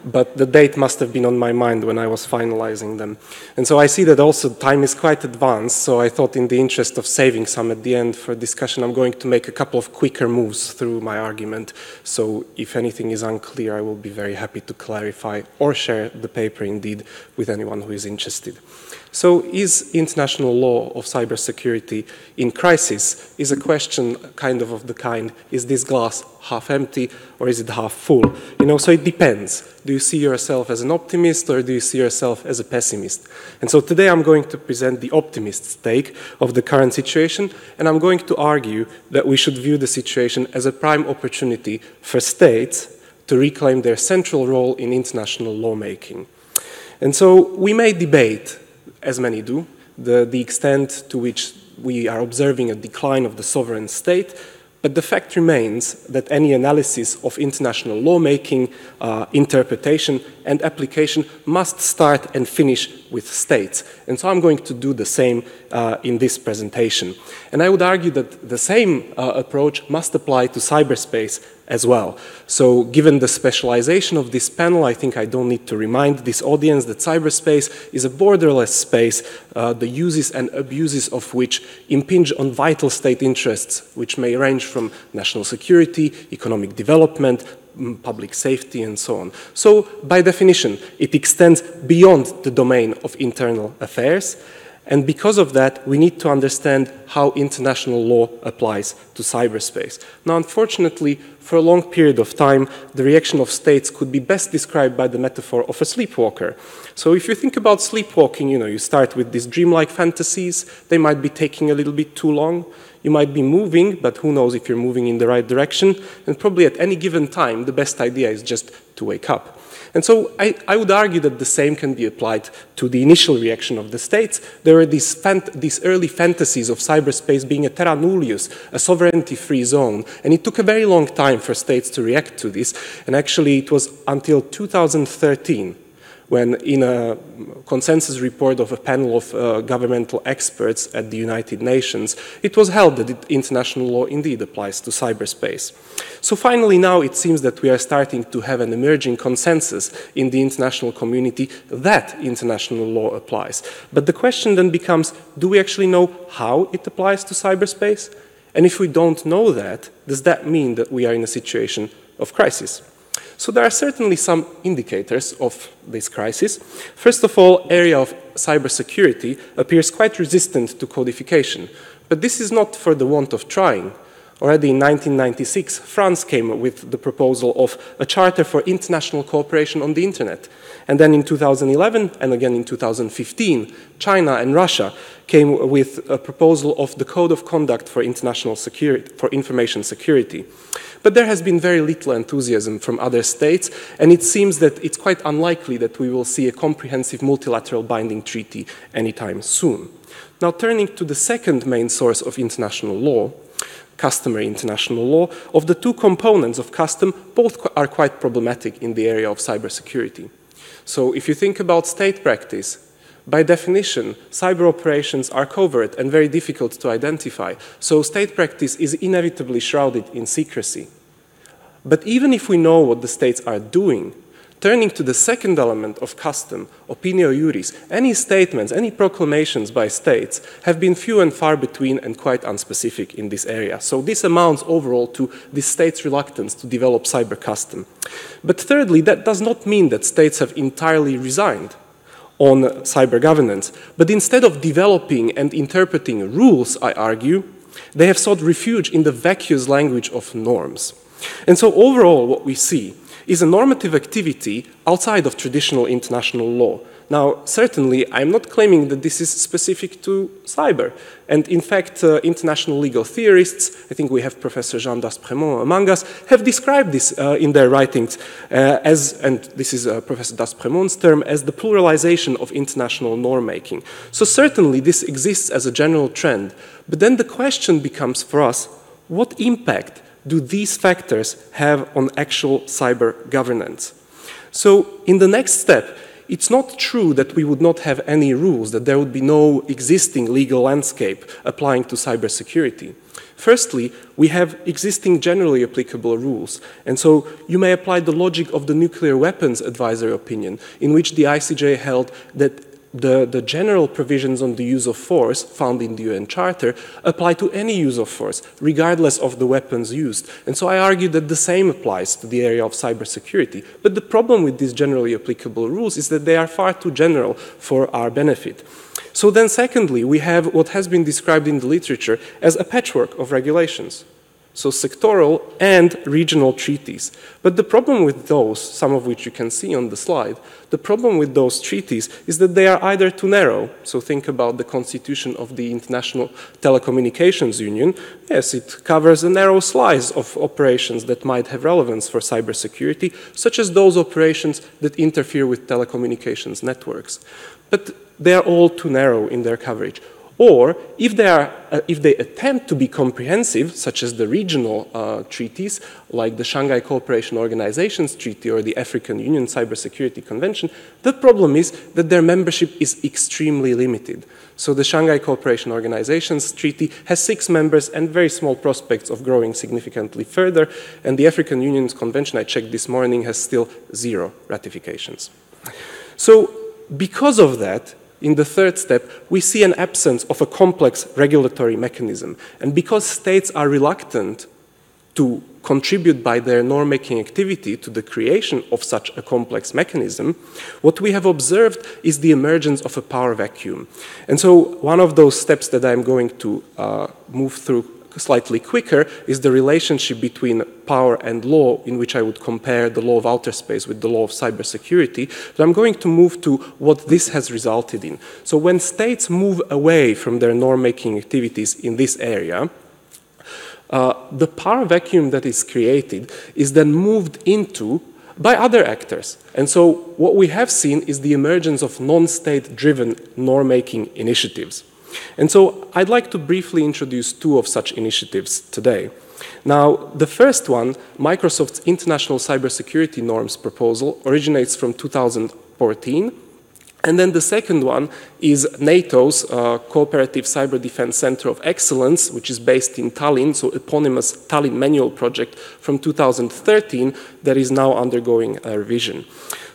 but the date must have been on my mind when I was finalizing them. And so I see that also time is quite advanced, so I thought in the interest of saving some at the end for discussion, I'm going to make a couple of quicker moves through my argument. So if anything is unclear, I will be very happy to clarify or share the paper indeed with anyone who is interested. So is international law of cybersecurity in crisis? Is a question kind of the kind, is this glass half empty or is it half full? You know, so it depends. Do you see yourself as an optimist or do you see yourself as a pessimist? And so today I'm going to present the optimist's take of the current situation, and I'm going to argue that we should view the situation as a prime opportunity for states to reclaim their central role in international lawmaking. And so we may debate, as many do, the extent to which we are observing a decline of the sovereign state, but the fact remains that any analysis of international lawmaking, interpretation and application must start and finish with states. And so I'm going to do the same in this presentation. And I would argue that the same approach must apply to cyberspace as well. So given the specialization of this panel, I think I don't need to remind this audience that cyberspace is a borderless space, the uses and abuses of which impinge on vital state interests, which may range from national security, economic development, public safety, and so on. So by definition, it extends beyond the domain of internal affairs. And because of that, we need to understand how international law applies to cyberspace. Now, unfortunately, for a long period of time, the reaction of states could be best described by the metaphor of a sleepwalker. So if you think about sleepwalking, you know, you start with these dreamlike fantasies. They might be taking a little bit too long. You might be moving, but who knows if you're moving in the right direction. And probably at any given time, the best idea is just to wake up. And so I would argue that the same can be applied to the initial reaction of the states. There are these early fantasies of cyberspace being a terra nullius, a sovereignty-free zone. And it took a very long time for states to react to this. And actually, it was until 2013 when, in a consensus report of a panel of governmental experts at the United Nations, it was held that international law indeed applies to cyberspace. So finally now it seems that we are starting to have an emerging consensus in the international community that international law applies. But the question then becomes, do we actually know how it applies to cyberspace? And if we don't know that, does that mean that we are in a situation of crisis? So there are certainly some indicators of this crisis. First of all, area of cybersecurity appears quite resistant to codification. But this is not for the want of trying. Already in 1996, France came with the proposal of a charter for international cooperation on the internet. And then in 2011, and again in 2015, China and Russia came with a proposal of the Code of Conduct for International Security, for Information Security. But there has been very little enthusiasm from other states, and it seems that it's quite unlikely that we will see a comprehensive multilateral binding treaty anytime soon. Now, turning to the second main source of international law, customary international law, of the two components of custom, both are quite problematic in the area of cybersecurity. So if you think about state practice, by definition, cyber operations are covert and very difficult to identify. So state practice is inevitably shrouded in secrecy. But even if we know what the states are doing, turning to the second element of custom, opinio juris, any statements, any proclamations by states have been few and far between and quite unspecific in this area. So this amounts overall to the state's reluctance to develop cyber custom. But thirdly, that does not mean that states have entirely resigned on cyber governance. But instead of developing and interpreting rules, I argue, they have sought refuge in the vacuous language of norms. And so overall, what we see is a normative activity outside of traditional international law. Now, certainly, I'm not claiming that this is specific to cyber. And in fact, international legal theorists, I think we have Professor Jean d'Aspremont among us, have described this in their writings as, and this is Professor d'Aspremont's term, as the pluralization of international norm making. So certainly, this exists as a general trend. But then the question becomes for us, what impact do these factors have on actual cyber governance? So in the next step, it's not true that we would not have any rules, that there would be no existing legal landscape applying to cybersecurity. Firstly, we have existing generally applicable rules, and so you may apply the logic of the nuclear weapons advisory opinion, in which the ICJ held that the general provisions on the use of force found in the UN Charter apply to any use of force, regardless of the weapons used. And so I argue that the same applies to the area of cybersecurity. But the problem with these generally applicable rules is that they are far too general for our benefit. So then secondly, we have what has been described in the literature as a patchwork of regulations. So sectoral and regional treaties. But the problem with those, some of which you can see on the slide, the problem with those treaties is that they are either too narrow. So think about the constitution of the International Telecommunications Union. Yes, it covers a narrow slice of operations that might have relevance for cybersecurity, such as those operations that interfere with telecommunications networks. But they are all too narrow in their coverage. Or, if they attempt to be comprehensive, such as the regional treaties, like the Shanghai Cooperation Organization's Treaty or the African Union Cybersecurity Convention, the problem is that their membership is extremely limited. So the Shanghai Cooperation Organization's Treaty has 6 members and very small prospects of growing significantly further, and the African Union's Convention, I checked this morning, has still 0 ratifications. So, because of that, in the third step, we see an absence of a complex regulatory mechanism. And because states are reluctant to contribute by their norm-making activity to the creation of such a complex mechanism, what we have observed is the emergence of a power vacuum. And so one of those steps that I'm going to move through slightly quicker is the relationship between power and law, in which I would compare the law of outer space with the law of cybersecurity. But I'm going to move to what this has resulted in. So when states move away from their norm-making activities in this area, the power vacuum that is created is then moved into by other actors. And so what we have seen is the emergence of non-state-driven norm-making initiatives. And so I'd like to briefly introduce 2 of such initiatives today. Now, the first one, Microsoft's International Cybersecurity Norms proposal, originates from 2014. And then the second one is NATO's Cooperative Cyber Defense Center of Excellence, which is based in Tallinn, so eponymous Tallinn Manual project from 2013 that is now undergoing a revision.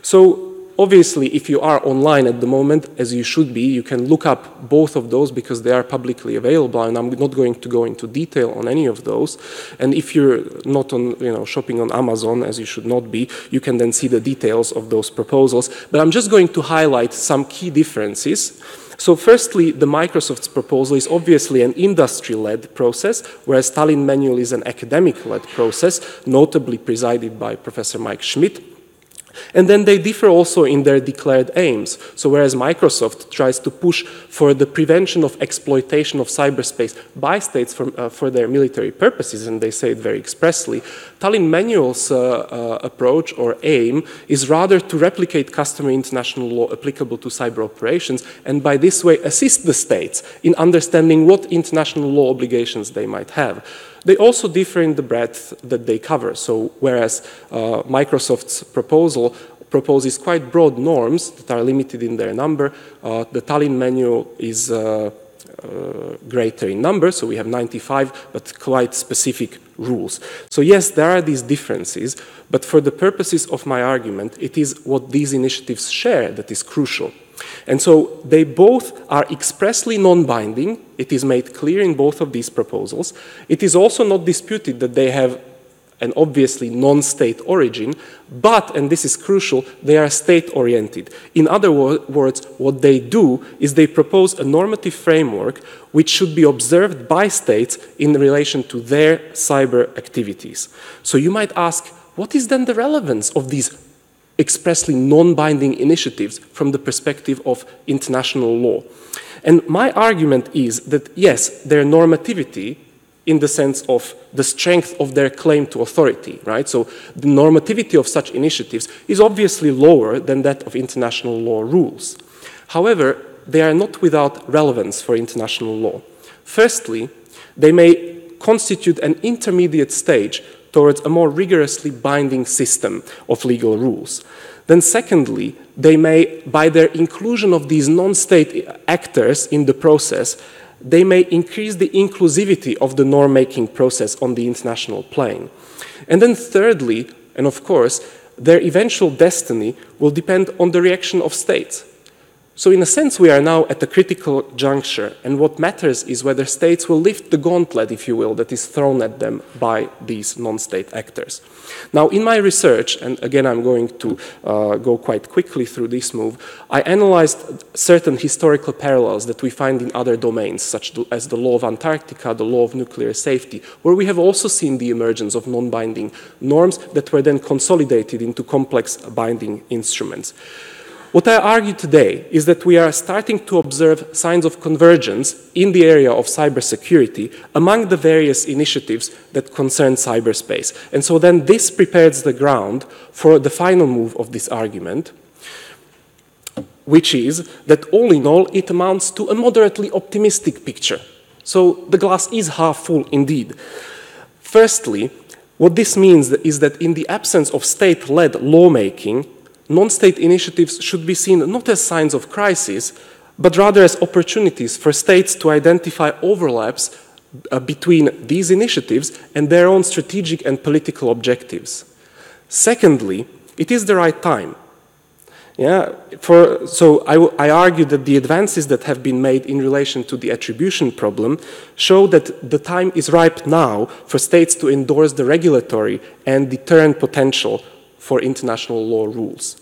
So, obviously, if you are online at the moment, as you should be, you can look up both of those because they are publicly available, and I'm not going to go into detail on any of those. And if you're not on, shopping on Amazon, as you should not be, you can then see the details of those proposals. But I'm just going to highlight some key differences. So firstly, the Microsoft's proposal is obviously an industry-led process, whereas Tallinn Manual is an academic-led process, notably presided by Professor Mike Schmidt. And then they differ also in their declared aims. So whereas Microsoft tries to push for the prevention of exploitation of cyberspace by states for their military purposes, and they say it very expressly, Tallinn Manual's approach or aim is rather to replicate customary international law applicable to cyber operations, and by this way assist the states in understanding what international law obligations they might have. They also differ in the breadth that they cover. So whereas Microsoft's proposal proposes quite broad norms that are limited in their number, the Tallinn Manual is greater in number, so we have 95, but quite specific rules. So yes, there are these differences, but for the purposes of my argument, it is what these initiatives share that is crucial. And so they both are expressly non-binding. It is made clear in both of these proposals. It is also not disputed that they have an obviously non-state origin, but, and this is crucial, they are state-oriented. In other words, what they do is they propose a normative framework which should be observed by states in relation to their cyber activities. So you might ask, what is then the relevance of these expressly non-binding initiatives from the perspective of international law? And my argument is that, yes, their normativity in the sense of the strength of their claim to authority, right? So the normativity of such initiatives is obviously lower than that of international law rules. However, they are not without relevance for international law. Firstly, they may constitute an intermediate stage towards a more rigorously binding system of legal rules. Then secondly, they may, by their inclusion of these non-state actors in the process, they may increase the inclusivity of the norm-making process on the international plane. And then thirdly, and of course, their eventual destiny will depend on the reaction of states. So in a sense, we are now at a critical juncture, and what matters is whether states will lift the gauntlet, if you will, that is thrown at them by these non-state actors. Now, in my research, and again, I'm going to go quite quickly through this move, I analyzed certain historical parallels that we find in other domains, such as the law of Antarctica, the law of nuclear safety, where we have also seen the emergence of non-binding norms that were then consolidated into complex binding instruments. What I argue today is that we are starting to observe signs of convergence in the area of cybersecurity among the various initiatives that concern cyberspace. And so then this prepares the ground for the final move of this argument, which is that all in all, it amounts to a moderately optimistic picture. So the glass is half full indeed. Firstly, what this means is that in the absence of state-led lawmaking, non-state initiatives should be seen not as signs of crisis, but rather as opportunities for states to identify overlaps between these initiatives and their own strategic and political objectives. Secondly, it is the right time. So I argue that the advances that have been made in relation to the attribution problem show that the time is ripe now for states to endorse the regulatory and deterrent potential for international law rules.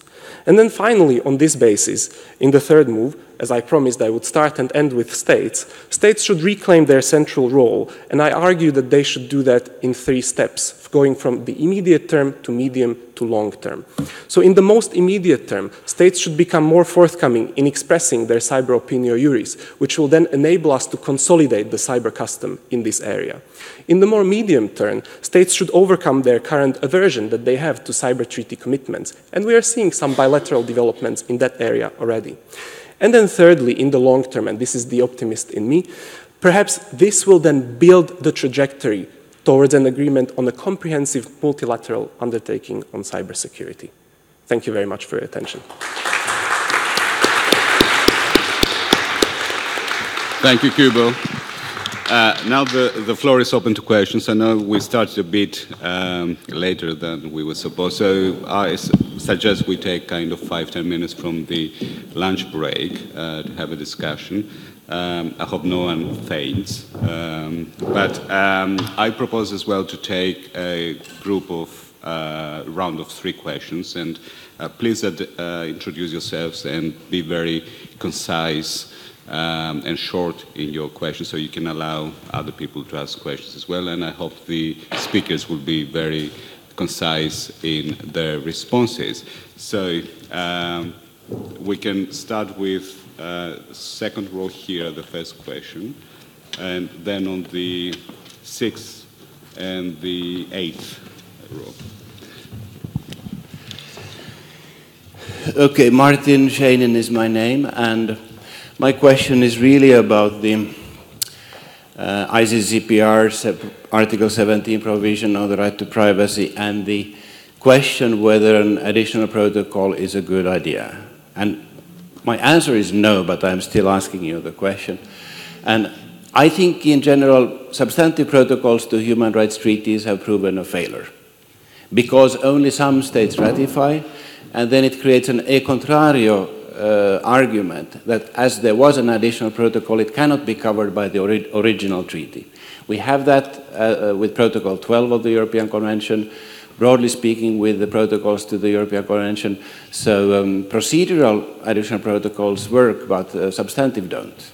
And then finally, on this basis, in the third move, as I promised I would start and end with states, states should reclaim their central role, and I argue that they should do that in three steps, going from the immediate term to medium to long term. So in the most immediate term, states should become more forthcoming in expressing their cyber opinio juris, which will then enable us to consolidate the cyber custom in this area. In the more medium term, states should overcome their current aversion that they have to cyber treaty commitments, and we are seeing some bilateral developments in that area already. And then thirdly, in the long term, and this is the optimist in me, perhaps this will then build the trajectory towards an agreement on a comprehensive multilateral undertaking on cybersecurity. Thank you very much for your attention. Thank you, Kubo. Now the floor is open to questions. I know we started a bit later than we were supposed, so I suggest we take kind of 5-10 minutes from the lunch break to have a discussion. I hope no one faints, but I propose as well to take a group of round of 3 questions, and please introduce yourselves and be very concise and short in your questions, so you can allow other people to ask questions as well, and I hope the speakers will be very concise in their responses. So we can start with second row here, the first question, and then on the 6th and the 8th row. Okay, Martin Scheinin is my name, and my question is really about the ICCPR Article 17 provision on the right to privacy and the question whether an additional protocol is a good idea. And my answer is no, but I'm still asking you the question. And I think in general, substantive protocols to human rights treaties have proven a failure because only some states ratify, and then it creates an e contrario argument that as there was an additional protocol, it cannot be covered by the original treaty. We have that with Protocol 12 of the European Convention, broadly speaking, with the protocols to the European Convention. So procedural additional protocols work, but substantive don't.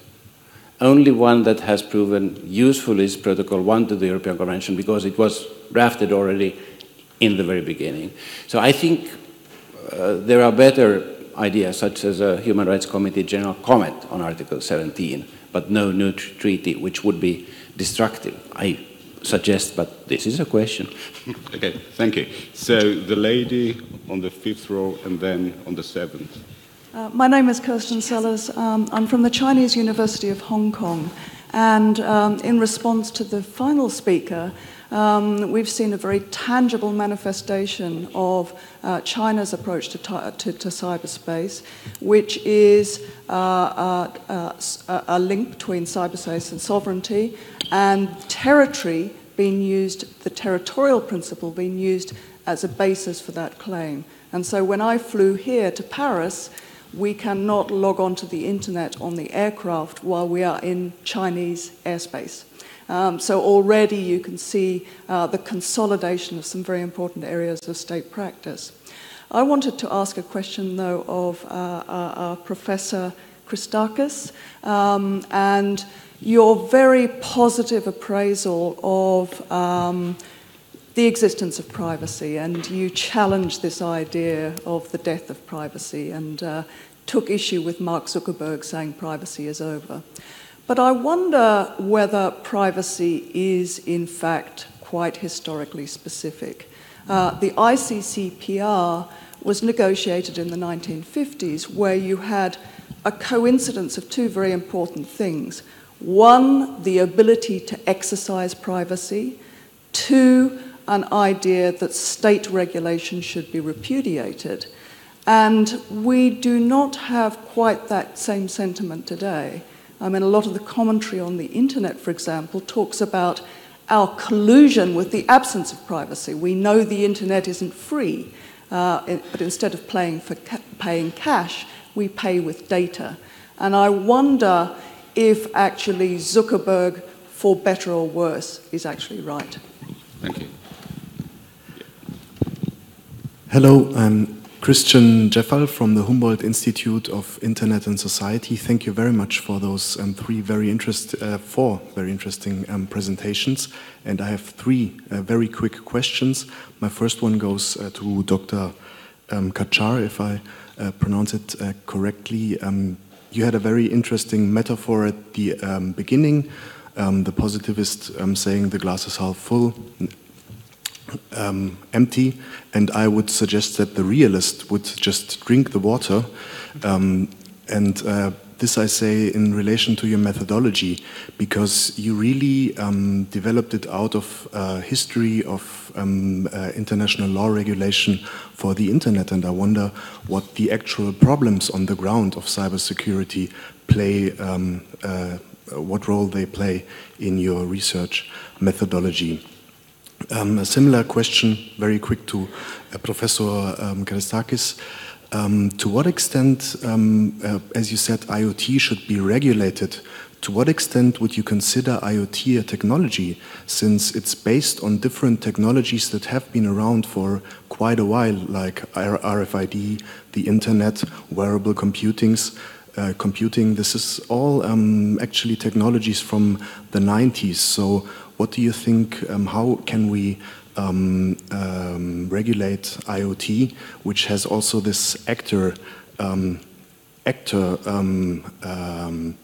Only one that has proven useful is Protocol 1 to the European Convention, because it was drafted already in the very beginning. So I think there are better ideas, such as a Human Rights Committee general comment on Article 17, but no new treaty, which would be destructive, I suggest, but this is a question. Okay, thank you. So the lady on the 5th row and then on the 7th. My name is Kirsten Sellers. I'm from the Chinese University of Hong Kong. And in response to the final speaker, We've seen a very tangible manifestation of China's approach to cyberspace, which is a link between cyberspace and sovereignty, and territory being used, the territorial principle being used as a basis for that claim. And so when I flew here to Paris, we cannot log onto the internet on the aircraft while we are in Chinese airspace. So already you can see the consolidation of some very important areas of state practice. I wanted to ask a question, though, of Professor Christakis, and your very positive appraisal of the existence of privacy, and you challenged this idea of the death of privacy and took issue with Mark Zuckerberg saying privacy is over. But I wonder whether privacy is, in fact, quite historically specific. The ICCPR was negotiated in the 1950s, where you had a coincidence of two very important things. One, the ability to exercise privacy. Two, an idea that state regulation should be repudiated. And we do not have quite that same sentiment today. I mean, a lot of the commentary on the internet, for example, talks about our collusion with the absence of privacy. We know the internet isn't free, but instead of paying cash, we pay with data. And I wonder if actually Zuckerberg, for better or worse, is actually right. Thank you. Hello, I'm Christian Jeffal from the Humboldt Institute of Internet and Society. Thank you very much for those four very interesting presentations. And I have three very quick questions. My first one goes to Dr. Kaczar, if I pronounce it correctly. You had a very interesting metaphor at the beginning, the positivist saying the glass is half full, empty, and I would suggest that the realist would just drink the water. This I say in relation to your methodology, because you really developed it out of history of international law regulation for the internet, and I wonder what the actual problems on the ground of cybersecurity play, what role they play in your research methodology. A similar question, very quick, to Professor Christakis. To what extent, as you said, IoT should be regulated? To what extent would you consider IoT a technology, since it's based on different technologies that have been around for quite a while, like RFID, the internet, wearable computing? This is all actually technologies from the 90s. So what do you think, how can we regulate IoT, which has also this actor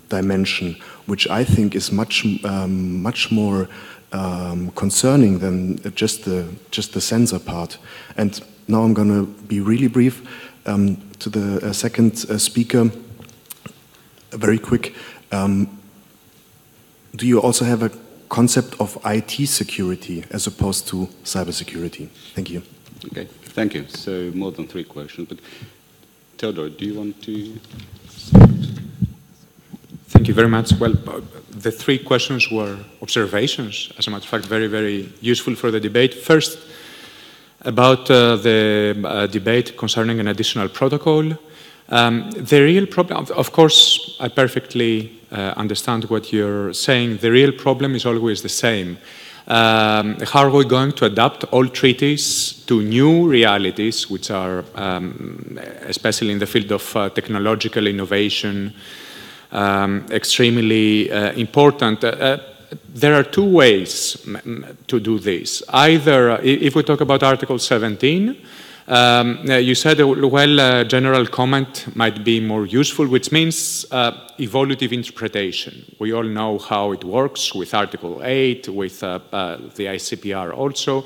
dimension, which I think is much more concerning than just the sensor part. And now I'm going to be really brief. To the second speaker, very quick. Do you also have a concept of IT security as opposed to cybersecurity? Thank you. Okay, thank you. So more than three questions, but Theodore, do you want to start? Thank you very much. Well, the three questions were observations, as a matter of fact, very, very useful for the debate. First, about the debate concerning an additional protocol. The real problem, of course, I perfectly understand what you're saying. The real problem is always the same. How are we going to adapt all treaties to new realities, which are, especially in the field of technological innovation, extremely important? There are two ways to do this. Either, if we talk about Article 17, you said, well, general comment might be more useful, which means evolutive interpretation. We all know how it works with Article 8, with the ICPR also,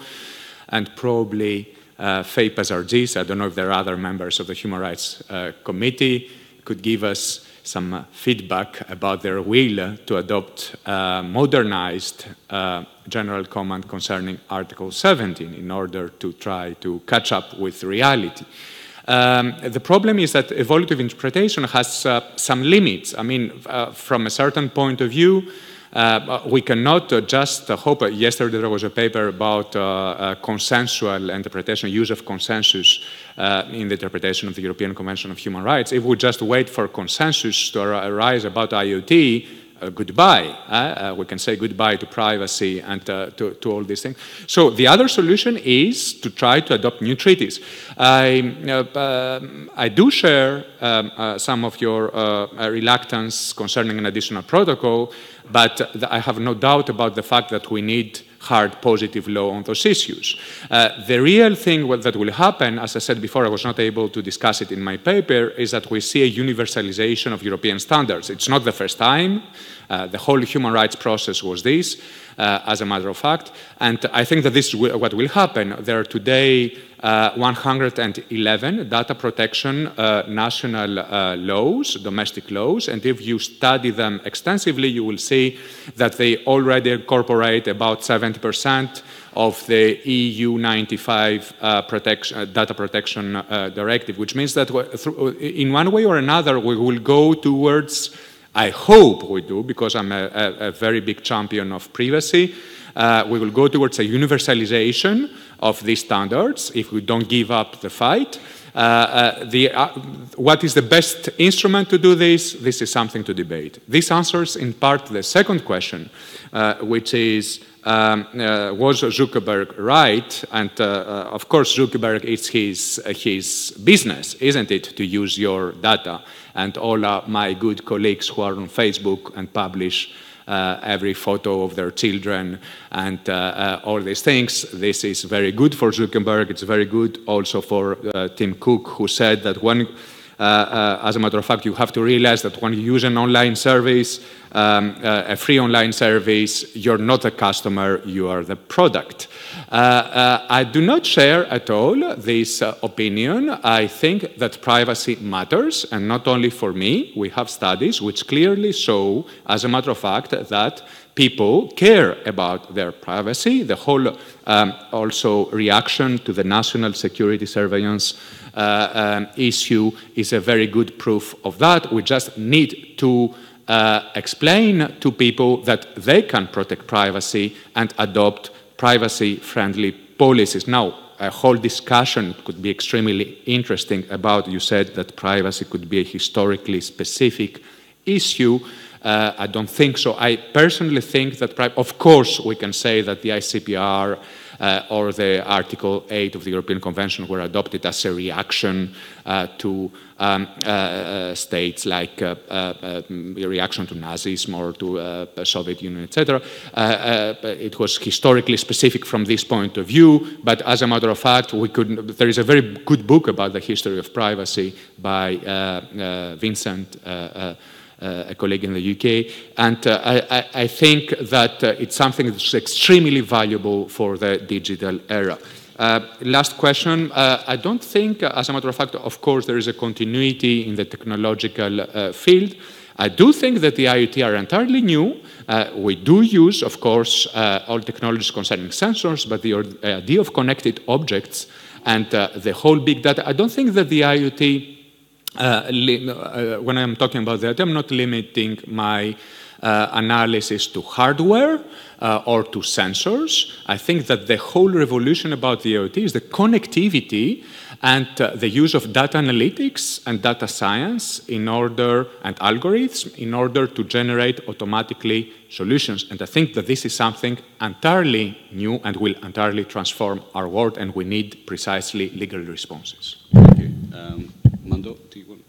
and probably FAPE-SRGs. I don't know if there are other members of the Human Rights Committee could give us some feedback about their will to adopt modernized general comment concerning Article 17 in order to try to catch up with reality. The problem is that evolutive interpretation has some limits. I mean, from a certain point of view, we cannot just hope. Yesterday there was a paper about consensual interpretation, use of consensus in the interpretation of the European Convention of Human Rights. If we just wait for consensus to arise about IoT, goodbye. We can say goodbye to privacy and to all these things. So the other solution is to try to adopt new treaties. I do share some of your reluctance concerning an additional protocol, but I have no doubt about the fact that we need hard positive law on those issues. The real thing that will happen, as I said before, I was not able to discuss it in my paper, is that we see a universalization of European standards. It's not the first time. The whole human rights process was this, as a matter of fact. And I think that this is what will happen. There are today 111 data protection national laws, domestic laws, and if you study them extensively, you will see that they already incorporate about 70% of the EU 95 data protection directive, which means that in one way or another, we will go towards, I hope we do, because I'm a very big champion of privacy, we will go towards a universalization of these standards if we don't give up the fight. What is the best instrument to do this? This is something to debate. This answers in part the second question, which is, was Zuckerberg right? And of course, Zuckerberg, it's his business, isn't it, to use your data? And all my good colleagues who are on Facebook and publish every photo of their children and all these things. This is very good for Zuckerberg. It's very good also for Tim Cook, who said that when, as a matter of fact, you have to realize that when you use an online service, a free online service, you're not a customer, you are the product. I do not share at all this opinion. I think that privacy matters, and not only for me. We have studies which clearly show, as a matter of fact, that people care about their privacy. The whole also reaction to the national security surveillance issue is a very good proof of that. We just need to explain to people that they can protect privacy and adopt privacy-friendly policies. Now, a whole discussion could be extremely interesting about, you said that privacy could be a historically specific issue. I don't think so. I personally think that, of course, we can say that the ICCPR or the Article 8 of the European Convention were adopted as a reaction to states like reaction to Nazism or to Soviet Union, etc. It was historically specific from this point of view, but as a matter of fact, there is a very good book about the history of privacy by Vincent a colleague in the UK, and I think that it's something that's extremely valuable for the digital era. Last question. I don't think, as a matter of fact, of course, there is a continuity in the technological field. I do think that the IoT are entirely new. We do use, of course, all technologies concerning sensors, but the idea of connected objects and the whole big data, I don't think that the IoT when I'm talking about that, I'm not limiting my analysis to hardware or to sensors. I think that the whole revolution about the IoT is the connectivity and the use of data analytics and data science and algorithms in order to generate automatically solutions. And I think that this is something entirely new and will entirely transform our world, and we need precisely legal responses. Thank you. Mando, do you want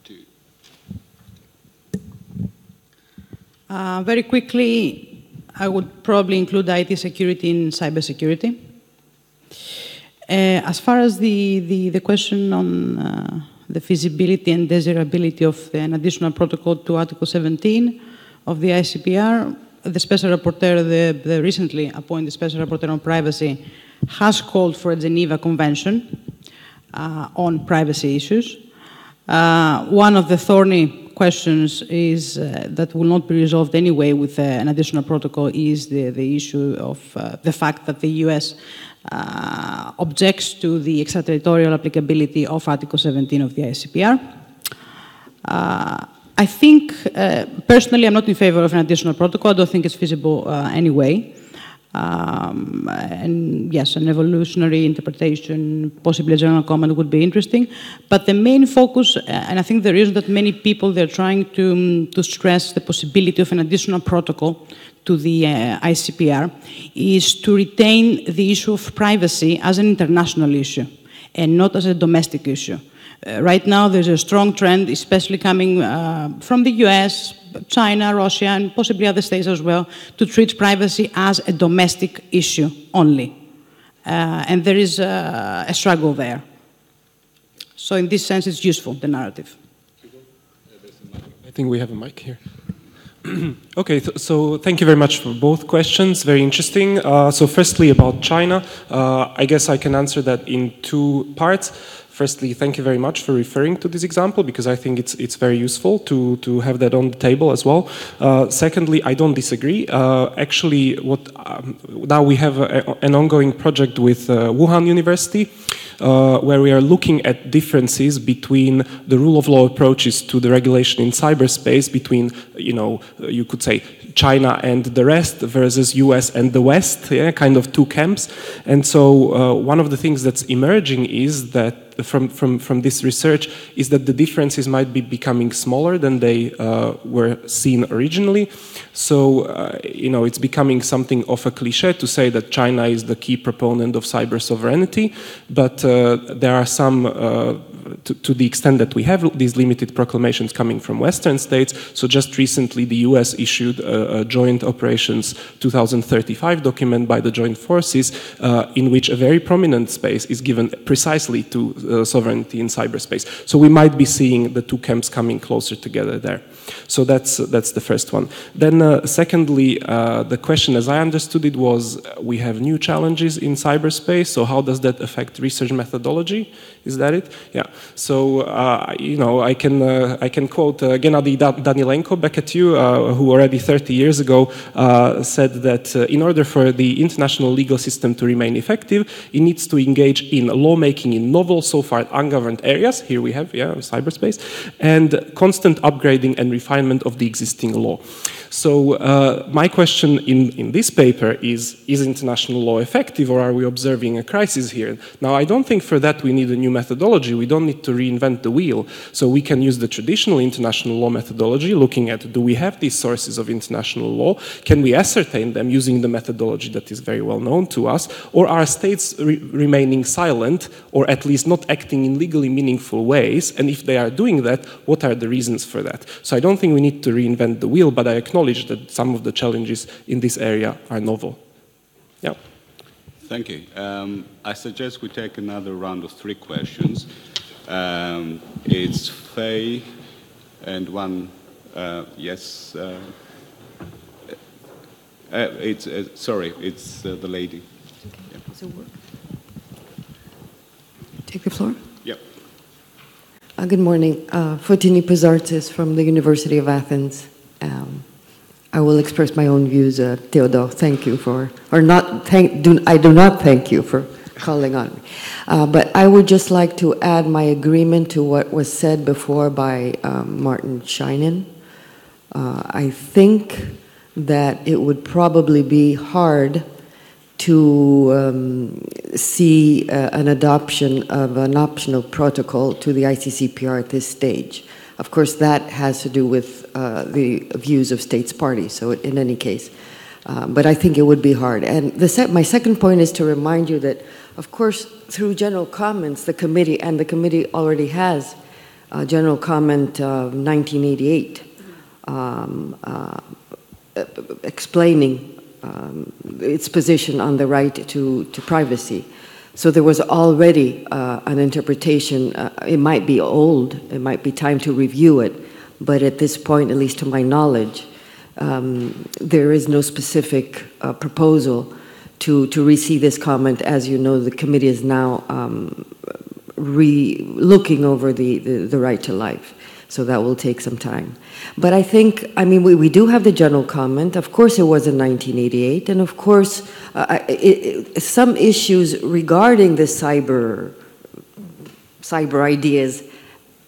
to? Very quickly, I would probably include IT security in cybersecurity. As far as the question on the feasibility and desirability of an additional protocol to Article 17 of the ICCPR, the Special Rapporteur, the recently appointed Special Rapporteur on Privacy, has called for a Geneva Convention on privacy issues. One of the thorny questions is that will not be resolved anyway with an additional protocol is the issue of the fact that the US objects to the extraterritorial applicability of Article 17 of the ICCPR. I think, personally, I'm not in favor of an additional protocol. I don't think it's feasible anyway. And yes, an evolutionary interpretation, possibly a general comment would be interesting. But the main focus, and I think the reason that many people, they're trying to stress the possibility of an additional protocol to the ICCPR, is to retain the issue of privacy as an international issue and not as a domestic issue. Right now, there's a strong trend, especially coming from the US, China, Russia, and possibly other states as well, to treat privacy as a domestic issue only. And there is a struggle there. So in this sense, it's useful, the narrative. I think we have a mic here. Okay, so thank you very much for both questions, very interesting. So firstly, about China, I guess I can answer that in two parts. Firstly, thank you very much for referring to this example, because I think it's very useful to have that on the table as well. Secondly, I don't disagree. Actually, now we have an ongoing project with Wuhan University, where we are looking at differences between the rule of law approaches to the regulation in cyberspace between, you could say China and the rest versus US and the West, yeah, kind of two camps. And so one of the things that's emerging is that from this research is that the differences might be becoming smaller than they were seen originally. So, it's becoming something of a cliche to say that China is the key proponent of cyber sovereignty, but there are some, to the extent that we have these limited proclamations coming from Western states. So just recently the US issued a Joint Operations 2035 document by the Joint Forces in which a very prominent space is given precisely to sovereignty in cyberspace. So we might be seeing the two camps coming closer together there. So that's the first one. Then secondly, the question as I understood it was, we have new challenges in cyberspace, so how does that affect research methodology? Is that it? Yeah. So, I can quote Gennady Danilenko back at you, who already 30 years ago said that in order for the international legal system to remain effective, it needs to engage in lawmaking in novel, so far ungoverned areas. Here we have, yeah, cyberspace, and constant upgrading and refinement of the existing law. So, my question in this paper is international law effective, or are we observing a crisis here? Now, I don't think for that we need a new methodology. We don't need to reinvent the wheel. So we can use the traditional international law methodology, looking at, do we have these sources of international law? Can we ascertain them using the methodology that is very well known to us? Or are states remaining silent, or at least not acting in legally meaningful ways? And if they are doing that, what are the reasons for that? So I don't think we need to reinvent the wheel, but I acknowledge that some of the challenges in this area are novel. Yeah. Thank you. I suggest we take another round of three questions. It's Faye and one, yes, it's, sorry, it's the lady. Okay. Yeah. So take the floor? Yep. Good morning. Fotini Pazartis from the University of Athens. I will express my own views. Théodore, thank you for, or not, I do not thank you for calling on me. But I would just like to add my agreement to what was said before by Martin Scheinin. I think that it would probably be hard to see an adoption of an optional protocol to the ICCPR at this stage. Of course, that has to do with the views of states' parties, so in any case. But I think it would be hard. And my second point is to remind you that, of course, through general comments, the committee, and the committee already has general comment 1988, explaining its position on the right to privacy. So there was already an interpretation. It might be old, it might be time to review it, but at this point, at least to my knowledge, there is no specific proposal to re-see this comment. As you know, the committee is now re-looking over the right to life. So that will take some time. But I think, I mean, we do have the general comment. Of course it was in 1988, and of course some issues regarding the cyber ideas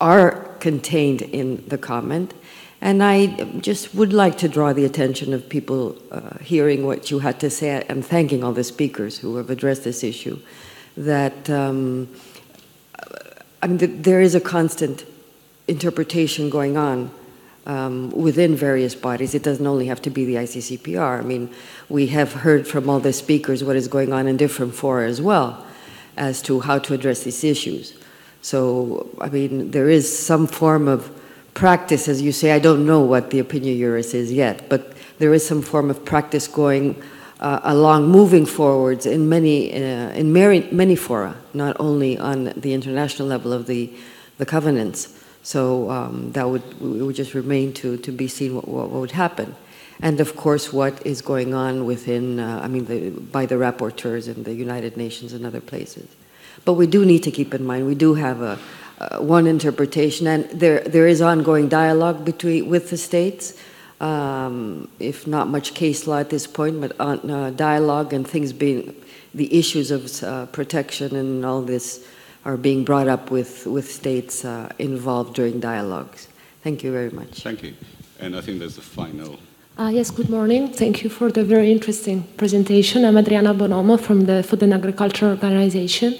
are contained in the comment. And I just would like to draw the attention of people hearing what you had to say, and thanking all the speakers who have addressed this issue, that I mean, there is a constant interpretation going on within various bodies. It doesn't only have to be the ICCPR. I mean, we have heard from all the speakers what is going on in different fora as well, as to how to address these issues. So, I mean, there is some form of practice, as you say. I don't know what the opinion juris is yet, but there is some form of practice going along, moving forwards in many fora, not only on the international level of the covenants. So it would just remain to be seen what would happen. And of course, what is going on within, by the rapporteurs in the United Nations and other places. But we do need to keep in mind, we do have one interpretation, and there is ongoing dialogue with the states, if not much case law at this point, but on dialogue, and things being, the issues of protection and all this are being brought up with states involved during dialogues. Thank you very much. Thank you. And I think there's the final. Yes, good morning. Thank you for the very interesting presentation. I'm Adriana Bonomo from the Food and Agriculture Organization.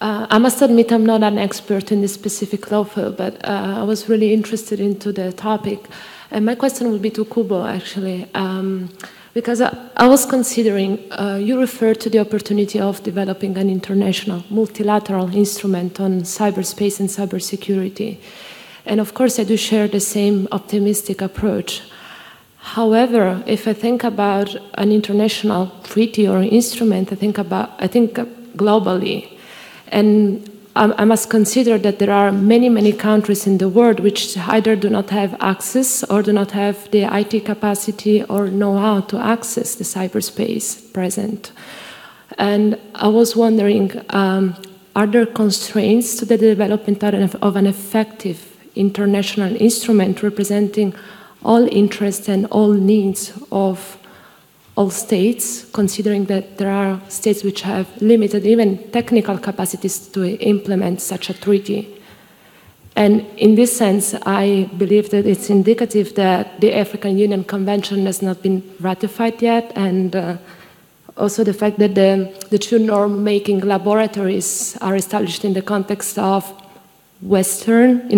I must admit I'm not an expert in this specific law field, but I was really interested into the topic. And my question would be to Kubo, actually, because I was considering, you referred to the opportunity of developing an international multilateral instrument on cyberspace and cybersecurity. And of course, I do share the same optimistic approach. However, if I think about an international treaty or instrument, I think globally, and I must consider that there are many countries in the world which either do not have access or do not have the IT capacity or know-how to access the cyberspace present. And I was wondering, are there constraints to the development of an effective international instrument representing all interests and all needs of all states, considering that there are states which have limited even technical capacities to implement such a treaty? And in this sense, I believe that it's indicative that the African Union Convention has not been ratified yet, and also the fact that the two norm-making laboratories are established in the context of Western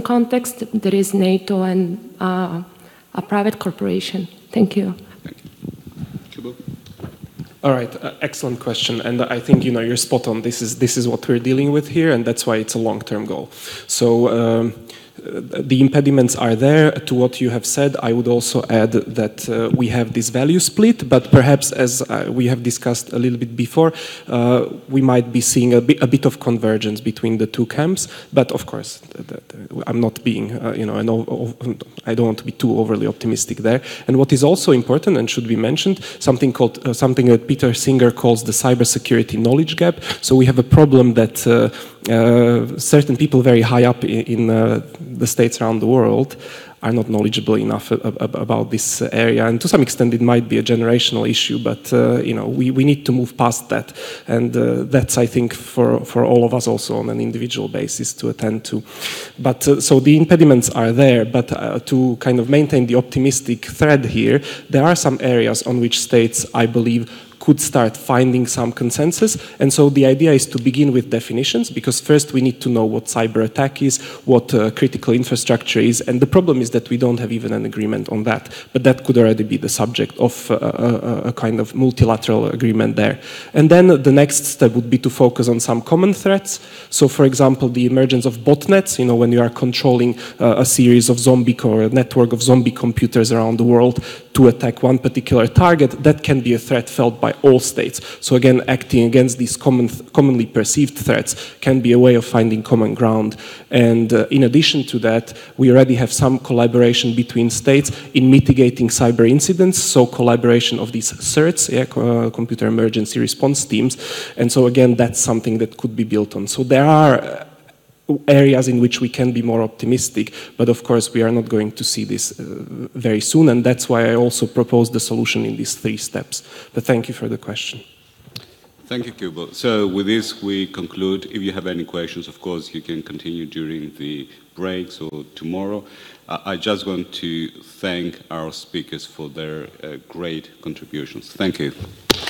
context, there is NATO and a private corporation. Thank you. Thank you. All right, excellent question, and I think you're spot on. This is what we're dealing with here, and that's why it's a long-term goal. So. The impediments are there. To what you have said, I would also add that we have this value split, but perhaps, as we have discussed a little bit before, we might be seeing a bit of convergence between the two camps. But of course, I'm not being, I don't want to be too overly optimistic there. And what is also important and should be mentioned, something that Peter Singer calls the cybersecurity knowledge gap. So we have a problem that certain people very high up in the states around the world are not knowledgeable enough about this area, and to some extent it might be a generational issue, but we need to move past that, and that's, I think, for all of us also on an individual basis to attend to. But so the impediments are there, but to kind of maintain the optimistic thread here, there are some areas on which states, I believe, could start finding some consensus. And so the idea is to begin with definitions, because first we need to know what cyber attack is, what critical infrastructure is, and the problem is that we don't have even an agreement on that. But that could already be the subject of a kind of multilateral agreement there. And then the next step would be to focus on some common threats. So, for example, the emergence of botnets, when you are controlling a series of a network of zombie computers around the world to attack one particular target, that can be a threat felt by all states. So again, acting against these commonly perceived threats can be a way of finding common ground. And in addition to that, we already have some collaboration between states in mitigating cyber incidents, so collaboration of these CERTs, computer emergency response teams. And so again, that's something that could be built on. So there are areas in which we can be more optimistic, but of course we are not going to see this very soon, and that's why I also proposed the solution in these three steps. But thank you for the question. Thank you, Kubo. So with this we conclude. If you have any questions, of course, you can continue during the breaks or tomorrow. I just want to thank our speakers for their great contributions. Thank you.